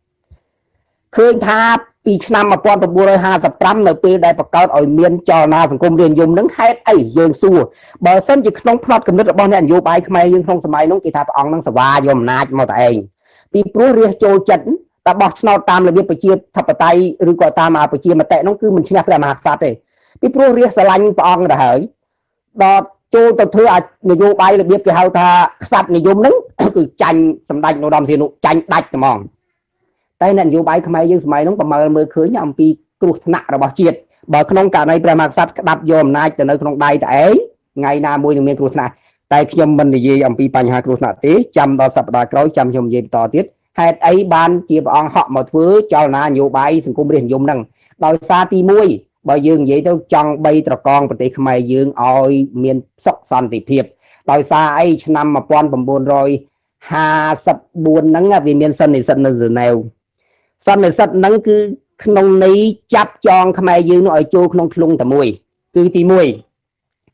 khơi tha bị năm mà con tập bùa rồi hà sập trăm nơi tê đại bậc ở miền cho nó sang cùng riêng dùng nắng hết ấy dương xua bờ sân chỉ không phát cầm nước là bao nhiêu nhiều bài không ai nhưng không sớm mai nóng kỳ thà ông đang sờ va dùm nát mà tại bị bùa riêng trôi chấn ta bọc nó tam là biết phải chia thập tay rồi gọi ta mà phải chia mà tệ nó cứ mình chia làm hạt sạt đấy bị pro riêng xà lanh bọn đã hỏi đó cho tôi thưa người vô bay là biết cái hậu tha sạch người dùng nắng cứ chanh sầm đạch nó đầm gì nụ chanh đạch mòn tay nè vô bay không ai nhưng mày nó còn mờ mờ khứa nhầm vì cột nặng là bảo triệt bờ không cả này ra mặt sạch đập dòm nay từ nơi không bay ấy ngày nào môi đường miền cột này tay nhầm mình là gì ông bị bành hai cột nặng tí chăm đo sập đo cối chăm nhầm gì to tiết hết ấy ban kia bọn họ một thứ cho là vô bay cũng biết dùng năng đòi xa ti muôi bởi dương vậy tôi chọn bay trò con và tịch mày dương ôi miền sóc son thì thiệp đòi xa ấy năm mà con bầm buồn rồi hà sập buồn nắng vì miền sân thì sân là giờ nào sân này sân nắng cứ nông ní chắp chọn mày dương nó ở chỗ nông lung thầm mùi cứ tí mùi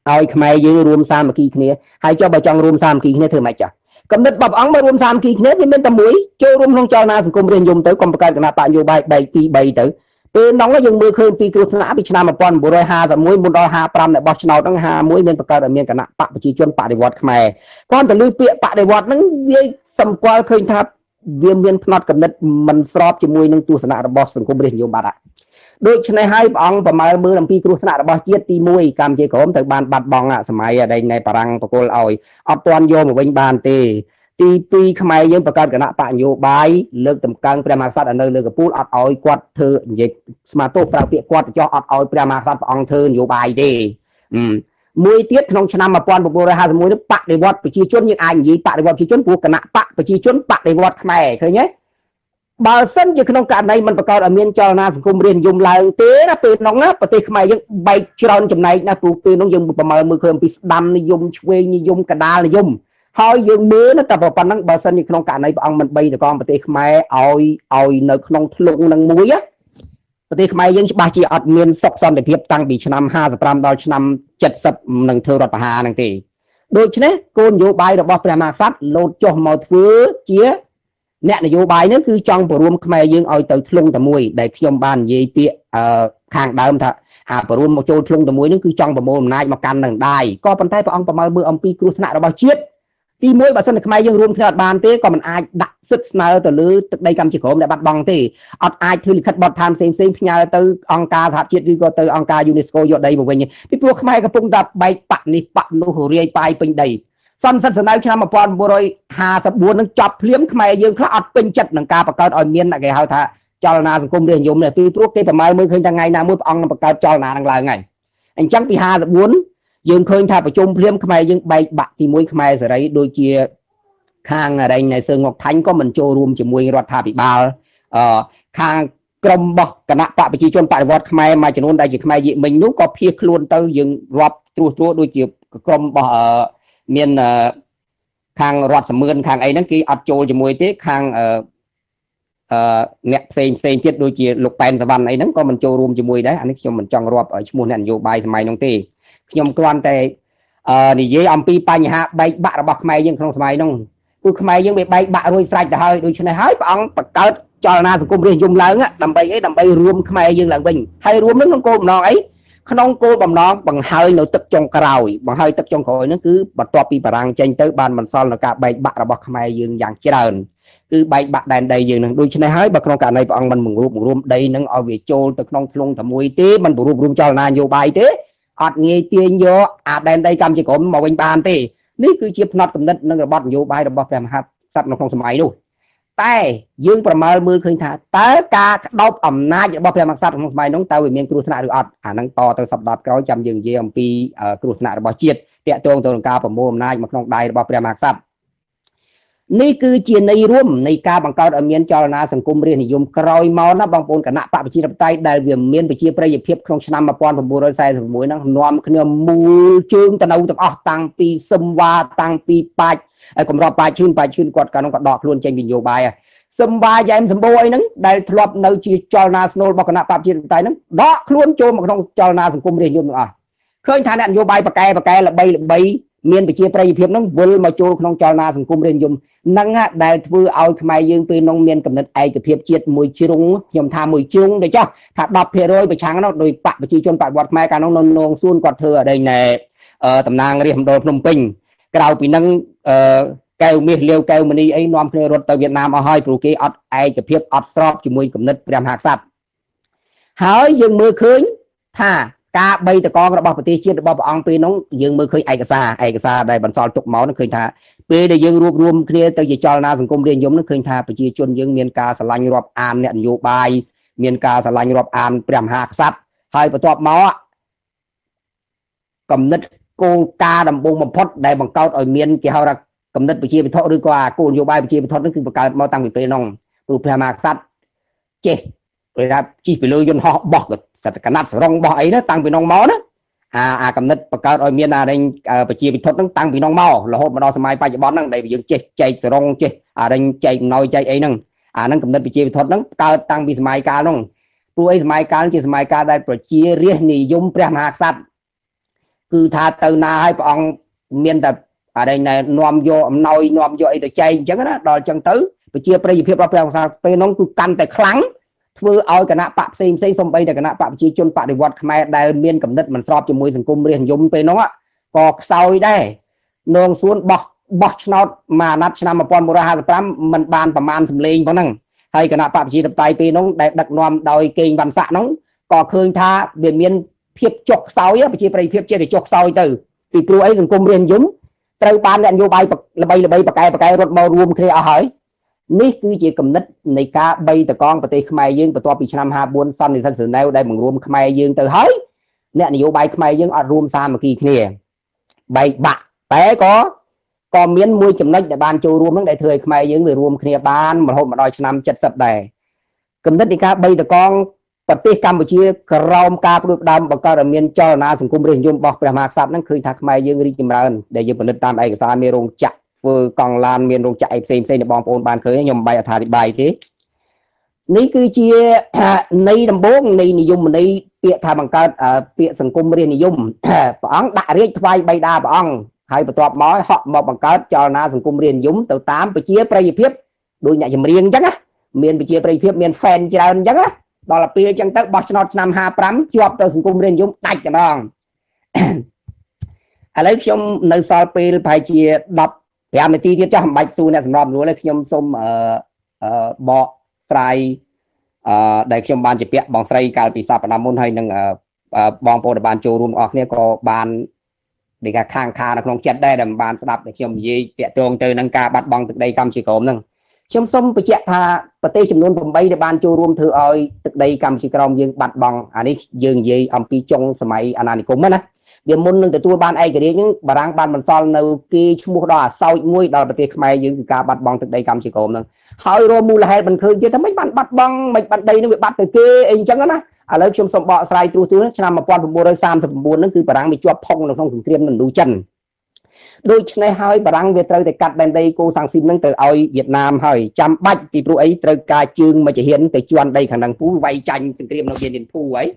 ôi mày dương rùm xa mà kỳ kia hay cho bà chọn rùm xa mà kỳ kia thử mày chả cầm đất bọc ống mà rùm xa mà kỳ kia miền tầm mũi chơi rùm không cho na sự cùng riêng dùng tới còn cái là bạn vô bài bày tới nóng nó dừng mưa khơi vì cứ nã bị nam mà con bùi hà rồi muối muốn đo hà pram lại bọc nào đang hà muối miền bắc cao ở miền cả nã bạc chỉ chuyên bạc để vót mày con từ lưu bịa bạc để vót nó xâm qua khơi tháp viêm miền nọt cẩm đất mình sọp chỉ muối nâng tu sanh đã bọc sừng không biết nhiều bạc ạ đôi chân này hai bóng và mai mưa làm vì cứ sanh đã bọc chiết ti muối cam chế cốm từ bàn bạt bong ạ sầm ai ở đây này parang bạc cô ơi ọt toàn vô một bên bàn tì ti pi không ai dân bà con cả nạ bạn vô bài lực tầm căng bề mặt sát ở nơi lực của pul ọt oi quạt thưa dịch mà tôi bảo vệ quạt cho ọt oi bề mặt sát bằng thưa vô bài đi mười tiết trong năm mà con bộ ra hai mối nước bạc để vọt bị chi chốn những anh gì bạc để vọt chi chốn của cả nạ bạc bị chi chốn bạc để vọt mày thôi nhé bà sân chỉ không cả này mình bà con ở miền cho na cùng riêng dùng lại tế là từ nóng á và từ mày dân bay tròn chấm này là tụ từ nông dân mà mười khơi bị đâm này dùng quê như dùng cả đa là dùng hơi dương mưa nó tập vào phần năng bờ sân như không cả này bọn mình bay từ con bịch mày oi nơi không lung năng muối á bịch mày dân ba chỉ ở miền sóc son để tiếp tăng bị năm 25 đôi năm 70 năng thưa rập hà năng tỷ đôi chứ đấy con vô bài được bao nhiêu mạc sắt lột cho màu thứ chia nẹt là vô bài nữa cứ trong bờ ruộng mày dương oi từ lung từ muối để trong bàn gì tiệ hàng đầm thật à bờ ruộng một chỗ lung từ muối nó cứ trong bờ mồm này mà can năng đài có bàn tay bọn mày mưa ông pi cru sạ nó bao chiết đi mỗi bà sân được may dương rùm thì bàn tế còn mình ai đặt sức nào từ lứa từ đây cầm chỉ khổ để bắt bóng thì ai thường khách bọt tham xem nhà từ ông ca sạp chiết đi qua từ ông ca UNESCO vô đây một mình đi buộc may cái phung đập bay bạc đi bạc nô hồ rây bay bình đầy Sân sân sân này cho một con bố rồi hà sập buồn nâng chọc liếm mày dương khóa tinh chất nâng ca bà con ở miền lại cái hào thả cho là cùng để dùng để tuy thuốc cái bà mai mươi khơi thằng ngày nào mươi ông là bà cao cho là đang là ngày anh chẳng bị hà sập buồn dương khơi thả bà chung liếm mày dương bay bạc thì mũi mày giờ đấy đôi chia khang ở đây này sơ ngọc thánh có mình cho room chỉ mùi rọt thả bị bà khang cầm bọc cả nạ bạc chỉ chôn tại vọt mày mà chỉ luôn đại chỉ mày dị mình lúc có phiếc luôn tơ dương rọt tua đôi chỉ cầm bọc miền khang rọt sầm mượn khang ấy nó kia ắt trôi cho mùi tiếc khang nẹp sen chết đôi chia lục pen sầm ấy nó có mình trôi room cho mùi đấy anh ấy cho mình chọn rọt ở mùi này nhiều bài mày nông tì nhom con tè thì dễ âm pi pan hạ bay bạc bọc mày nhưng không mày nông cuối mày nhưng bị bay bạc rồi sạch hơi đôi chỗ này hết bóng bật cớt cho là cũng riêng dùng lớn á đầm bay room mày nhưng là mình hay room nước cô nó ấy không cô bằng nó bằng hơi nội tập trong cày bằng hơi tập trong cày nó cứ bật to pi bàng trên tới bàn mình son là cả bảy bạc là bạc mày dương dạng chết đờn cứ bảy bạc đàn đầy dương đôi chân này hái bạc trong cả này bọn mình mừng room đây nó ở về trôi từ non luôn thầm mùi tí mình room cho là nhiều bài tí hạt nghe tiền vô à đàn đầy cầm chỉ có màu anh bàn tí nếu cứ chip nát cầm đất nó là bật nhiều bài là bật làm hạt sạch nó không thoải mái đâu tay dương và mơ mưa khinh thả tới ca đau ẩm na giữa bọc ra mặt sắt không may nóng tao về miền cửu thạch được ọt khả năng to từ sập đập cao trăm dừng dây pi cửu thạch bỏ chiết tẹt tuồng tuồng cao và mồm na mặt nóng đầy bọc ra mặt sắt ní cứ chuyện này rúm này ca bằng cao ở miền cho na sừng cung riêng thì dùng còi máu nó bằng bồn cả nạ bạ bị chia tay đầy về miền bị chia bây giờ phép không năm mà con và bùn sai rồi muối nó nôm kia mù trương tao đâu tao ọt tăng pi sâm va tăng pi bạch ai cũng lo bài chuyên quạt cả nó quạt đọt luôn trên bình nhiều bài à sâm ba giờ em sâm bôi nắng đây lọp nấu chi cho na snow bọc nạ bạ chia tay nắng đó luôn trôi mà không cho na sừng cung riêng dùng à khơi thà nạn nhiều bài bạc cây là bay miền bị chia prai hiệp nó vơi mà trôi không cho na sừng cung riêng dùng năng á đại vừa ao mày dương từ nông miền cầm đất ai hiệp chiết mùi chung nhom tha mùi chung để cho thà đập phe rồi bị trắng nó đôi bạc bị chia chôn bạc bọt mai cả nó nông xuân quạt thừa ở đây này ở tầm nang riêng đồ Phnom Penh cái đầu bị năng kêu mi liêu kêu mình đi ấy nôm phe rồi từ Việt Nam ở hai trụ kia ở ai hiệp ở sọp chỉ mùi cầm đất làm hạt sạch hỏi dương mưa khơi thà ca bây từ con bọc ti chiết bọc ông pi nóng dương mới khơi ai cả xa đây bản soi chụp máu nó khơi thả pi để dương rùm kia từ gì cho na sừng cung riêng giống nó khơi thả chi chôn dương miền ca sờ lanh rọp an nhận vô bài miền ca sờ lanh rọp an làm hạt sạch hai và chụp máu cầm nứt cô ca đầm bông mầm phốt đây bằng cao ở miền kia họ là cầm nứt bị chia bị thọ đi qua cô vô bài bị chia bị thọ nó cứ bạc máu tăng bị pi nòng rùm làm hạt sạch chê rồi ra chi bị lôi dân họ bọc được cả nát rong bò ấy nó tăng bị nong máu đó cầm nứt bậc cao rồi miền nào đây bờ chia bị thốt nó tăng bị nong máu là hôm mà đo xe máy bay chạy bón năng đầy bị dừng chạy rong chạy đang chạy nói chạy ấy năng năng cầm nứt bị chia bị thốt nó cao tăng bị xe máy cao nong tôi ấy xe máy cao chỉ xe máy cao đây bờ chia riêng này dùng prem hạt sạch cứ thà từ na hai bọn miền tập ở đây này nom vô nói nom vô ấy từ chạy chẳng đó đòi chân tứ bờ chia bây giờ phép ra prem sao bây nó cứ căn tại kháng vừa ao cái nắp bạc xây xong bây giờ cái nắp bạc chỉ chôn bạc để vọt mày đại miền cầm đất mình sọp cho môi thành cung riêng dùng tới nó cọt soi đây nương xuống bọc nát mà nát năm mà còn một hai trăm mình bàn và man sầm lên có năng hay cái nắp bạc chỉ đập tay pin nó đại đặc nom đòi kềnh bàn sạ nó cọ khơi tha biển miền phép chọc soi á chỉ phải phép chơi để chọc soi từ thì cứ ấy thành cung riêng dùng từ bàn nhận vô bay bạc cây rốt màu rùm kia hỏi ní cứ chỉ cầm nít này ca bay từ con và tây khmer dương và to bị năm hà buôn săn thì săn sườn neo đây bằng rùm khmer dương từ hới nè nhiều bay khmer dương ở rùm xa mà kỳ kia bay bạc té có còn miến mui chấm nách để ban châu rùm nó đại thời khmer dương người rùm kia ban một hôm mà đòi năm chật sập đầy cầm nít này ca bay từ con và tây Campuchia Krom ca được đam bằng cao miền cho na sừng cung riêng dùng bọc để mặc sạp nó khơi thạc khmer dương đi chìm rần để dương phần nít tam ai xa mê rong chặt vừa còn làm miền rồng chạy xem để bom ôn bàn khởi nhom bay ở thà bài thế ní cứ chia ní làm bốn ní dùng mình ní bịa thà bằng cờ bịa sừng cung riêng ní dùng bóng đại riết vai bay đa bóng hay bật toạp mói họ một bằng cờ cho na sừng cung riêng dùng từ 8 bị chia prai hiệp đôi nhảy riêng chắc á miền bị chia prai hiệp miền fan chơi chắc á đó là bịa chân tắc bọt nọt năm hà prắm chuột từ sừng cung riêng dùng đạch cả bóng à lấy trong nơi sau pil phải chia đập em đi tiếp cho bạch su này làm luôn đấy nhom xôm bọ sài đại nhom ban chụp bong sài cà phê sáp nam môn hay nâng bong po để ban châu rùm ở này có ban để cả khang khang là không chết đây làm bàn sập để chồng gì kẹt tuồng từ nâng ca bắt băng từ đây cam chỉ cồn nâng chấm sông bị chẹt tha và tê chấm luôn vùng bay để bàn chu rôm thưa ơi từ đây cam chỉ cồn dương bắt băng anh ấy dương gì ông pi trong sải anh này cũng mất á việc muốn nâng từ tua ban ai cái đấy những bà đang ban mình son nâu kia mua đò sau muối đò bịch mày dương ca bắt băng từ đây cam chỉ cồn nâng hỏi rồi mua là hai mình khơi chứ thế mấy bạn bắt băng mấy bạn đây nó bị bắt từ kia anh chẳng đó à lấy chôm sòng bọ sai trú trú năm mà quan bộ sam thì buồn nó cứ bà đang bị chua phong nó không thường tiêm mình đủ chân đôi này hơi bà đang về trời thì cắt bên đây cô sang xin nâng từ oi Việt Nam hơi chăm bạch vì cô ấy trời ca chương mà chỉ hiện từ chuan đây khả năng phú vay tranh thường tiêm nó về đến phú ấy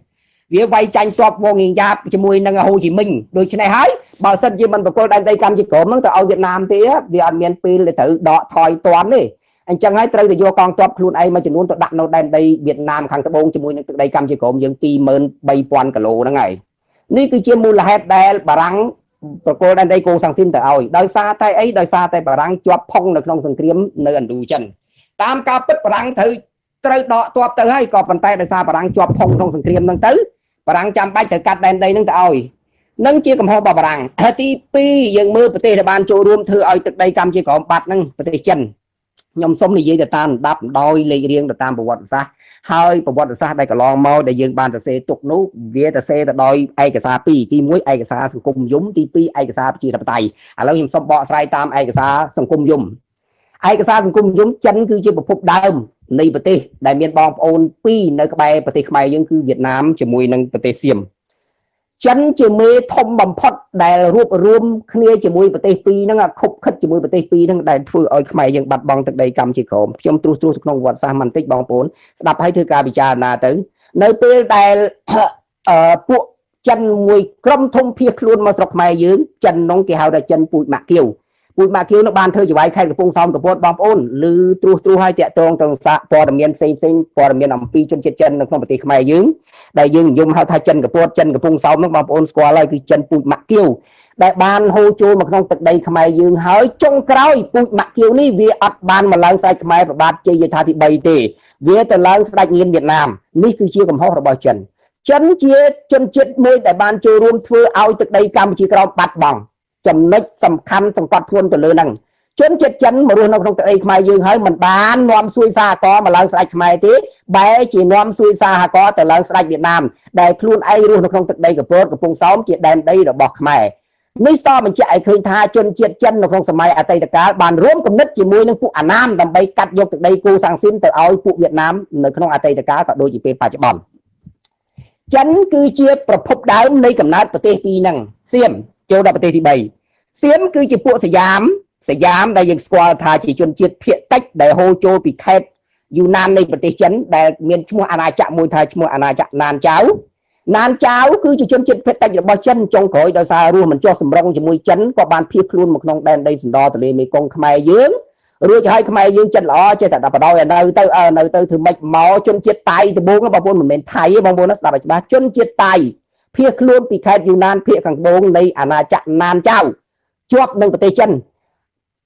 vía vay tranh cho vô nghìn giáp cho mui nâng Hồ Chí Minh đôi này hơi bảo sân chỉ mình và cô đang đây cam chỉ cổ nâng từ oi Việt Nam thế vì ăn miền pin để thử đọ thoi toán đi anh chẳng ai tới để vô con top luôn ấy mà chỉ muốn tôi đặt nó đen đây Việt Nam khang tập bông chỉ muốn từ đây cam chỉ có những kỳ mơn bay quan cả lô đó ngày ní cứ chia mua là hết đèn bà răng cô đen đây cô sang xin tới ơi đời xa tay ấy đời xa tay bà răng cho phong được trong rừng kiếm nơi ẩn đủ chân tam ca bứt bà răng thử tới đọ top tới hay còn bàn tay đời xa bà răng cho phong trong rừng kiếm nâng tới bà răng chăm bay tới cắt đen đây nâng tới ơi nâng chia cầm hoa bà răng TP dừng mưa bờ là ban chỗ rùm thưa ơi từ đây cam chỉ có bạt nâng bờ chân nhóm sống này dễ để tan đáp đôi lấy riêng để tan bộ quạt xa hơi bộ quạt xa đây cả lon môi để dương bàn để xe tục nút vía để xe để đôi ai cả xa pi ti muối ai cả xa sùng cung dũng ti pi ai cả xa chỉ tập tay à lâu nhóm sống bọ sai tam ai cả xa sùng cung dũng chân cứ chỉ một phục đam này bờ tê đại miền bom ôn pi nơi các bài bờ tê mày nhưng cứ Việt Nam chỉ mùi nâng bờ tê xiêm chân chỉ mê thông bầm phật đại ruột rôm kia chỉ mùi bờ tây pi nó là khục khất chỉ mùi bờ tây pi nó đại phơi ở mày dừng bật băng từ đây cầm chỉ khổm trong tru tru thực nông vật xa mình tích băng bốn đập hay thư ca bị trà nà tử nơi tê đại bộ chân mùi cơm thông phiệt luôn mà sọc mày dưới chân nông kỳ hào ra chân bụi mạ kiều nó ban thơ chỉ vài khai được phong song của bột băng bốn lư tru tru hai tẹt tròn tròn xạ bò đầm miên xinh xinh bò đầm miên nằm pi chân chết chân nó không bờ tây mày dưới đại dương dùng hai thay chân của bột chân của phung sau nó bọc ôn qua lại cái chân bụi mạc kiều đại ban hô chua mà không tật đây khai dương hỡi trong cõi bụi mạc kiều ní vì ắt ban mà lang sai khai và bát chơi tha thì bày tỉ vía từ lang sai nhiên Việt Nam ní cứ chia cầm hô rồi bao chân chia chân chết mê đại ban chơi rôm thưa ao tật đây cam chỉ cầu bạt bằng chấm nách sầm khăn sầm quạt thuôn từ lơ năng chân chết chân mà luôn nó không tật đây khai dương hỡi mình ban nom xuôi xa có mà lang sai khai tí bé chỉ nom xuôi xa hà có từ lang sai Việt Nam đại luôn ai luôn nó không tật đây của phung sáu chuyện đèn đây là bọc mày nếu so mình chạy khơi tha chân triệt chân nó không sầm mai ở tây đặc cá bàn rốn cầm nứt chỉ mui nâng cụ Hà Nam làm bay cắt vô từ đây cô sang xin từ ao cụ Việt Nam nơi không ở tây đặc cá cả đôi chỉ pe bà chập bòn chân cứ chiaประพบดาวในกำนัดประเทศปีนังเสียมเจ้าดาประเทศที่ใบเสียมคือจีปุ่นสยามได้ยังสควอตทาจีจนเจียดเพียตั๊กได้โฮโจปีแคบอยู่นานในประเทศชั้นได้เมียนชั่วอาณาจักรมวยไทยชั่วอาณาจักรนานเจ้าcứ chỉ chân chết tay được bao chân trong cõi đời xa luôn mình cho sầm rong chỉ môi chấn có bàn phiêu luôn một nòng đen đây sầm đo từ lên mấy con khai dướng rồi cho hai khai dướng chân lỏ chơi thật đập vào đôi nơi tư thử mạch máu chân chết tay từ bốn nó bao bốn mình thấy bao bốn nó đập vào ba chân chết tay phiêu luôn bị khai dù nan phiêu càng bốn đây à là chặn nan trao chuột nâng vào tay chân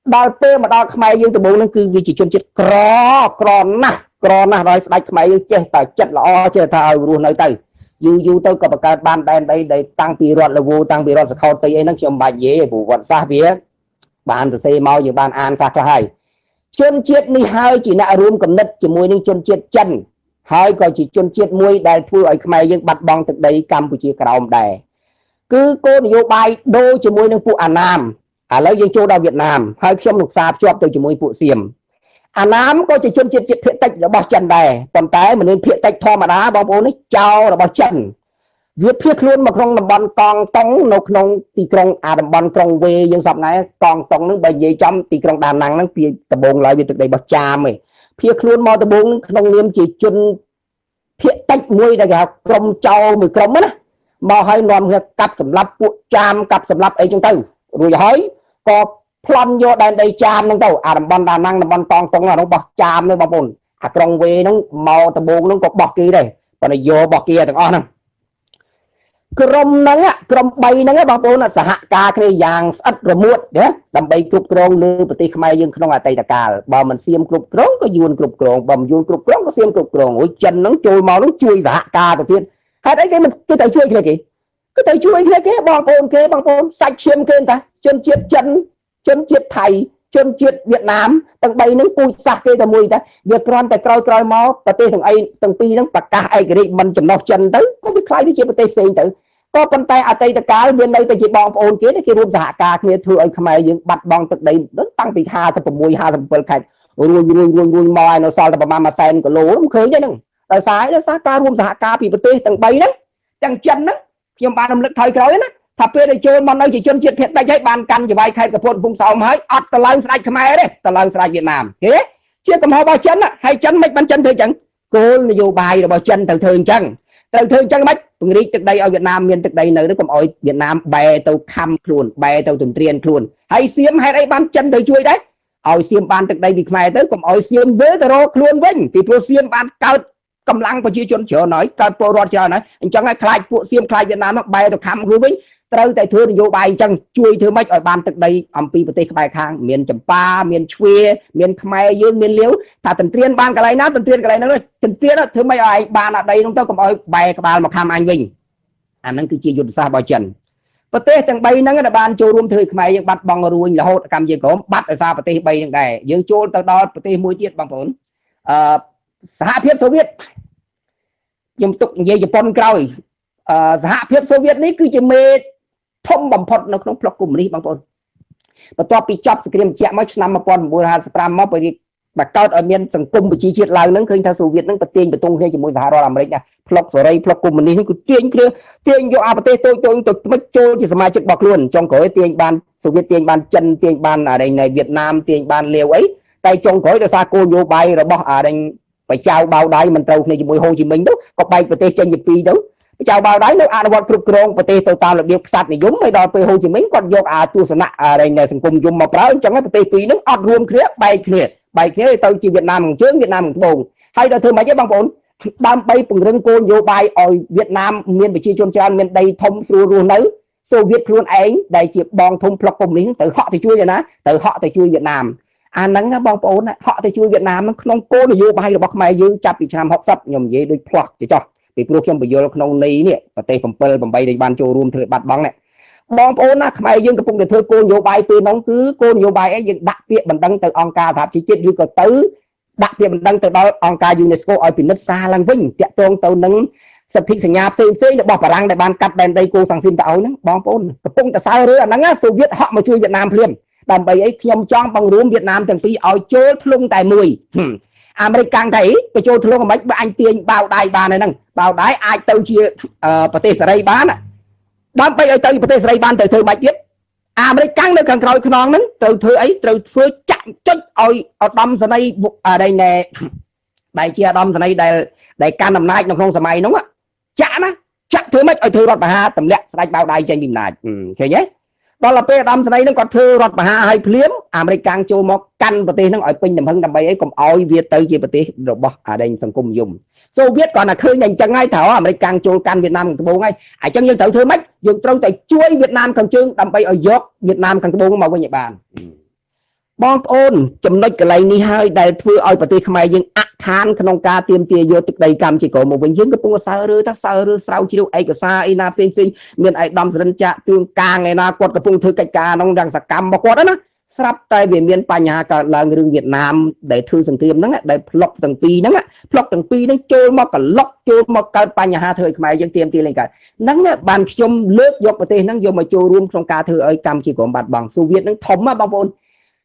đào tê mà đào khai dướng từ bốn nó cứ vì chỉ chân chết cro nè rồi sạch khai dướng chơi tại chân lỏ chơi thà luôn nơi tư dù tôi có cả ban đen đây để tăng tỷ luật là vô tăng tỷ luật sẽ khâu tây ấy nó chồng bài dễ vụ vận xa phía bạn từ xây mau như ban an các là hai chân chết đi hai chỉ nạ rùm cầm nứt chỉ mùi đi chân chết chân hai còn chỉ chân chết mùi đài thua ấy mày nhưng bắt bóng thực đây Campuchia cả ông đài cứ cô vô bài đô chỉ mùi nâng phụ Hà Nam à lấy dân châu đào Việt Nam hai trong lục sạp cho tôi chỉ mùi phụ xiềm Hà Nam có chỉ chôn chết chết hiện tách là bao chân này còn cái mà nên hiện tách thôi mà đá bao bốn ấy trao là bao chân viết thiết luôn mà không làm bòn con tống nộp nông tì con à làm bòn con về dân dọc này con tống nước bảy dây trăm tì con đàn năng nó kia tập bồn lại về từ đây bao cha mày thiết luôn mò tập bồn nông niêm chỉ chôn hiện tách nuôi đại học công trâu mười công mất mò hay nòm người cặp sầm lấp bộ cham cặp sầm lấp ấy chúng tôi rồi hỏi có plan vô đàn đây cham nông tàu à làm ban đàn năng làm ban con tông là nó bọc cham nó bọc bồn à con về nó màu tàu bồn nó bọc kia đây còn là vô bọc kia thằng on nè crom nắng á crom bay nắng á bọc bồn là xã hạ ca cây vàng sắt rồi muộn đấy làm bay cục crom lư bờ tây khai dương không là tây đặc cà bờ mình xiêm cục crom có yun cục crom bầm yun cục crom có xiêm cục crom ôi chân nó trôi màu nó chui xã hạ ca đầu tiên hai đấy cái mình tôi thấy chui kìa kì cứ tới chui cái băng bồn sạch chiêm kêu ta chôm chiết chân chôm chiết thầy chôm chiết Việt Nam tầng bay nắng cùi sạc kêu ta mùi ta việc con tại coi coi máu và tê thằng ấy tầng pi nắng bạc cả ai cái mình chầm nọc chân tới có biết khai cái chuyện tê sinh tử có con tay à tây ta cá bên đây ta chỉ băng bồn kia cái ruộng giả cả kia thừa ấy không ai những bạch băng tận đây rất tăng bị hà tập mùi hà tập bờ cảnh rồi mòi nó sao tập mà sen của lố không khơi chứ đừng tại sái nó sát ca ruộng giả cả bị tê tầng bay đó tầng chân đó nhưng bạn làm lực thời khói đó, thà phê để chơi món này chỉ chân chuyện hiện đại chạy bàn căn chỉ vài khay cặp phun vùng sáu mấy, ắt tờ lang sài Khmer đấy, tờ lang sài Việt Nam, thế, chưa cầm hoa bao chân á, hay chân mấy bàn chân thời chẳng, cô là vô bài là bao chân từ thường chân mấy, người đi từ đây ở Việt Nam miền từ đây nơi đó cầm ở Việt Nam bè tàu khăm luôn, bè tàu tuần tiền luôn, hay xiêm hay đây bàn chân thời chui đấy, ở xiêm bàn từ đây bị Khmer tới cầm ở xiêm với tờ ro luôn vinh, thì pro xiêm bàn cao cầm lăng và chia chuẩn chờ nói các bộ rọt chờ nói anh chẳng ai khai bộ xiêm khai Việt Nam bay được khám cứ với từ tại thường vô bài chẳng chui thứ mấy ở ban từ đây âm pi bê khai khang miền Chầm Pa miền Chuê miền Khmer dương miền Liễu ta tần tiên ban cái này nó tần tiên cái này nó tần tiên đó thứ mấy ai ban ở đây chúng tôi cũng ở bài các bạn mà khám anh mình anh nó cứ chia dụng xa bao trần bê tê chẳng bay nó là ban châu rùm thời Khmer những bắt bằng ruộng là hốt cầm gì có bắt ở xa bê tê bay những này dương châu tao đó bê tê muối tiết bằng vốn xã phiếp số Việt nhưng tục về Japan rồi xã phiếp số Việt đấy cứ chỉ mê thông bẩm phật nó không phật cùng đi bằng con và to bị chọc scream chạm mấy năm mà còn mua hàng scram mà bởi bà cao ở miền sông cung và chi chiết lao nắng khơi tha số Việt nắng bật tiền bật tung hay chỉ mua giá rồi làm đấy nha phật rồi đây phật cùng mình đi cứ tiền vô à bật tôi mất trôi chỉ mai trực bạc luôn trong cõi tiền ban số Việt tiền ban chân tiền ban ở đây này Việt Nam tiền ban liều ấy tay trong cõi là xa cô vô bay rồi bỏ ở đây phải chào bao đáy mình trâu này chỉ mùi Hồ Chí Minh đâu có bay và tê chân nhịp đi đâu chào bao đáy nó ăn vào cực rộng và tê tàu tàu là điều sạch này giống mấy đòi về Hồ Chí Minh còn vô à tu sản ở đây này sẵn cùng dùng một đó chẳng là tê quý nó ọt luôn bay khía thì tao chỉ Việt Nam một chướng Việt Nam một bồn hay là thương mấy cái băng vốn đam bay phần rừng côn vô bay ở Việt Nam miền bị chi chôn trang miền đây thông xua ruộng nấu xô Việt luôn ấy đại chiếc bong thông plọc cùng lính từ họ thì chui rồi ná từ họ thì chui Việt Nam anh nắng nó bong bóng họ thì chui Việt Nam nó không cô nó vô bay được bọc mày dư chạp bị chạm học sắp nhầm dễ được hoặc chỉ cho bị buộc trong bây giờ nó không lấy nè và tây phòng pơ phòng bay để ban châu rùm thử bạt bóng này bong bóng nó mày dưng cũng được thưa cô vô bay từ nóng cứ cô vô bay ấy dựng đặc biệt bằng đăng từ ông ca giáp chỉ chết như cờ tứ đặc biệt bằng đăng từ đó ông ca UNESCO ở biển nước xa lăng vinh tiện tôn tàu nắng sập thị sảnh nhà xây được bỏ vào lăng để ban cắt đèn đây cô sang xin tàu nó bong bóng cũng từ xa rồi nắng á Soviet họ mà chui Việt Nam liền đầm bay ấy nhom chong bằng rúm Việt Nam từng pi ở chốt lung tài mùi American thấy cái chốt lung mấy anh tiền bao đài bà này nè bao đài ai tàu chia Pates Ray bán à đầm bay ấy tàu Pates Ray bán từ thời mai tiếp American nơi càng rồi non nắng từ thời ấy từ thời chạm chân oi ở đầm giờ này ở đây nè đại chia đầm giờ này đại đại can nằm nay nó không giờ mày đúng á chạm á chạm thứ mấy ở thời đoạt bà ha tầm lẹ sài bao đài trên bình này thế nhé đó là pe đâm này nó còn thưa rọt bà hai phím American châu một căn bờ tây nó ở pin đầm hưng đầm bay ấy còn oi Việt tới gì bờ tây đồ bò ở đây sân cùng dùng Soviet còn là khơi nhanh chân ngay thảo American châu căn Việt Nam từ bố ngay ở chân nhân thử thưa mách dùng trong tại chuối Việt Nam cần chương đầm bay ở giọt Việt Nam cần bố màu của Nhật Bản bong ôn chấm nói cái này ni hơi đại thưa oi bờ tây Khmer nhưng ác than khăn ca tiêm tia vô từ đây cầm chỉ có một vinh dưỡng cái bông sao rư thắt sao rư sao chỉ đâu ai cả sa ina xem miền ai đâm dân chạ tương ca ngày nào quật cái bông thứ cái ca nông đang sạc cam mà quật đó nó sắp tay về miền Pà nhà cả là người Việt Nam để thư dừng tiêm đó để lọc tầng pi đó lọc tầng pi nó chơi mà cả lọc chơi mà cả Pà nhà thời Khmer dân tiêm tia lên cả nắng bàn chôm lướt dọc vào tên nắng vô mà chơi luôn trong ca thử ơi cầm chỉ có bạt bằng Soviet nó thấm mà bằng vốn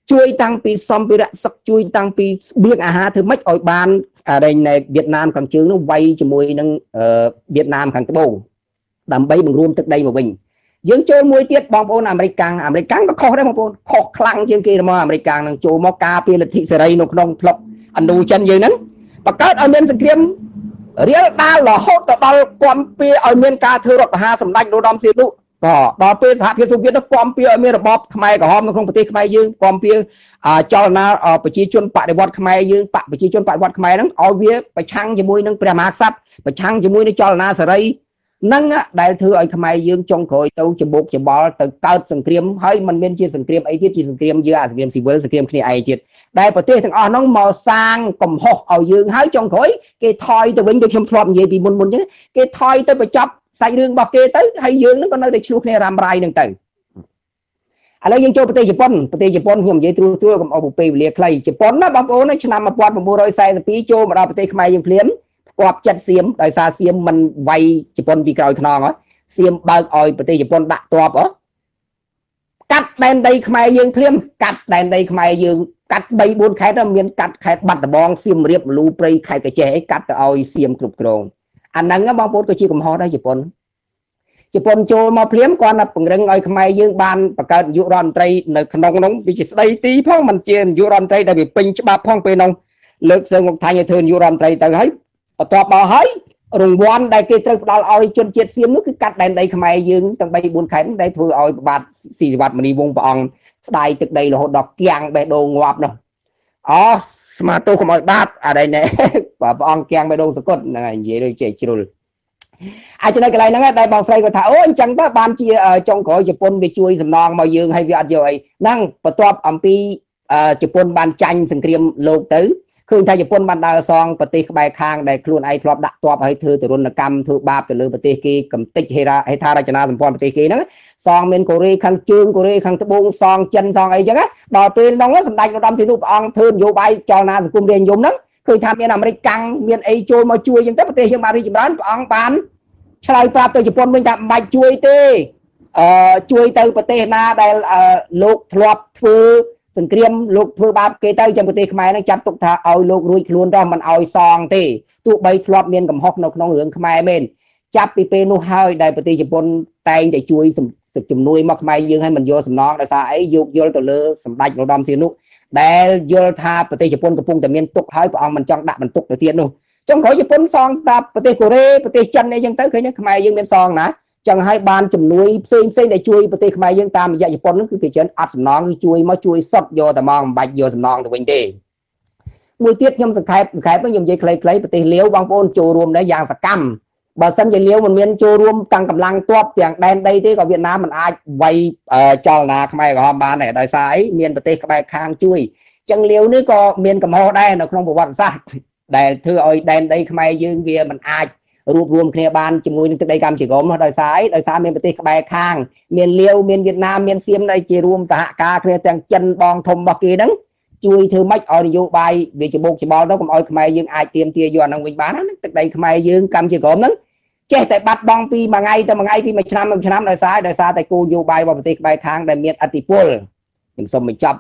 chui tăng pi xong pi đã sắp chui tăng pi biếng à ha thứ mấy ở ban ở đây này Việt Nam càng chướng nó quay cho môi nâng Việt Nam càng cái bồn đầm bay bằng rôm tức đây mà mình dưỡng chơi môi tiết bong bồn American nó khó đấy bong bồn khó khăn trên kia mà American đang chơi móc cà pi là thị sài đây nó không lọc ăn đồ chân gì nắng và các ở miền sương kiếm riêng tao là hốt tao tao quan pi ở miền ca thưa đọt ha sầm đanh đồ đom xịt lụ có đó bên xã phiên Soviet nó quan pia miền Bắc Khmer cả hôm nó không phải Khmer dương quan pia cho nó ở vị trí chuẩn tại Bắc Khmer dương tại vị trí chuẩn tại Bắc Khmer nó ở phía phải chăng cho môi nó phải mát sắp phải chăng cho môi nó cho là na sợi năng đại thư ở tham ai dương trong khối đâu chỉ buộc chỉ bỏ từ tát sừng kềm hay mình bên trên sừng kềm ấy chết chỉ sừng kềm dưa sừng kềm xì bơ sừng kềm kia ấy chết đại bảo tê thằng o nó màu sang cầm hộp ở dương hái trong khối cái thoi từ vĩnh được trong thọp gì bị buồn chứ cái thoi tới bị chập sai đường bọc kia tới hay dương nó còn nơi để chụp này làm rai đừng tỉnh ở đây dương châu Japan hiểm dễ trôi trôi cầm ông bùi liệt clay Japan nó bắp ố nó chăn mà quạt mà mua rồi sai thì châu mà đại bảo tê Japan quạt chặt xiêm đại sa xiêm mình vay Japan bị còi thằng nó xiêm bao oi bờ tây Japan đặt toa bó cắt đèn đây khai dương phim cắt đèn đây khai dương cắt 3-4 khai đó miền cắt khai bạt bong xiêm riệp lù prey khai cái chế cắt oi xiêm cục cồn anh nắng nó bong bốt cái chi cầm ho đây Japan Japan châu mà phim còn là bằng rừng oi khai dương ban bạc cạn yuron tây nơi nông nông bị đây tí phong mình trên yuron tây đã bị pin cho ba phong pin nông lực sơn ngọc thành thường yuron tây từ hết tòa bảo hỏi rừng quan đại kê trâu đào oi chân chết xiêm nước cứ cắt đèn đây khai dương tầng 3-4 khánh đây vừa oi bạt xì bạt mà đi vùng vòng đại thực đây là hột đọc kiang bè đồ ngọp đâu ó mà tôi không nói bát ở đây nè và vòng kiang bè đồ sẽ cột này dễ rồi chạy chùi ai cho nên cái này nó đây bằng xây của thảo anh chẳng bác ban chia trong cõi Japan bị chui dầm non màu dương hay việc rồi năng và tòa ông pi Japan ban tranh sừng kềm lột tứ khương thay Japan ban đào song bờ tây bay khang đại luôn ai thọp đặt toa hay thư từ luôn là cam thư ba từ lư bờ tây kia cầm tích hera hay tha ra cho na sầm pon bờ tây kia nữa song miền Korea khang trương Korea khang tây bung song chân song ấy chứ á đòi tiền đóng á sầm đai cho đâm xin lục on thư vô bay cho na cùng tiền dùng lắm khương tham miền American miền ấy chui mà chui nhưng tất bờ tây nhưng mà đi chụp đoán on bán sai pha từ Japan mình tạm bạch chui tê chui từ bờ tây na đại lục thọp thư sừng kềm lục phơi ba kê tay trong bờ tây khmer nó chặt tục thà ao lục ruồi luôn đó mình ao sòng thì tụ bay lọt miền cầm hốc nó hưởng khmer mình chặt pi pe nu hơi đại bờ tây Japan tay để chui sụp chùm nuôi mà khmer dương hay mình vô sầm nón đại sa ấy dục vô từ lơ sầm đạch nó đâm xì nụ để vô thà bờ tây Japan cùng từ miền tục hơi của ông mình chọn đặt mình tục đầu tiên luôn trong khỏi Japan sòng ta bờ tây Korea bờ tây chân này dân tới khởi nó khmer dương miền sòng nã chẳng hay ban chùm nuôi xem để chui bờ tây khmer dân tam dạy Japan cứ kể chuyện ắt nón chui mà chui sập vô tầm mong bạch vô tầm nong tụi mình đi mùi tiết nhom sập khép với nhom dây clay bờ tây liếu băng bôn chùa ruộng đấy giang sập cam bờ sân dây liếu mình miên chùa ruộng tăng cầm lăng tuột tiền đen đây thế còn Việt Nam mình ai vay cho là khmer của họ ban này đòi sai miên bờ tây khmer khang chui chẳng liếu nữa có miên cầm hồ đen nó không bộ quan sát để thưa ơi đen đây khmer dương kia mình ai rùm kia ban chim nuôi đây cam chỉ gồm đời sai miền Bắc bay khang miền liêu miền Việt Nam miền xiêm đây chỉ rùm xã ca kia tàng chân bong thùng bọc kia đắng chui thứ mách audio bay vì chỉ buộc chỉ bao đó cũng oi khmer dương ai tiêm tia giòn ông mình bán tức đây khmer dương cam chỉ gồm nắng che tại bắt bong pi mà ngay pi mà trăm đời sai tại cô vô bay vào Bắc bay khang đây miền Atipul mình xong mình chập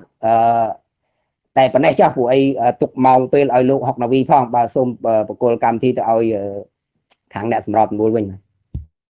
tại phần này cho phụ ấy tục mong pi oi lụ học là vi phong bà xong bà cô cam thi tại oi kháng đã sầm rọt mua mình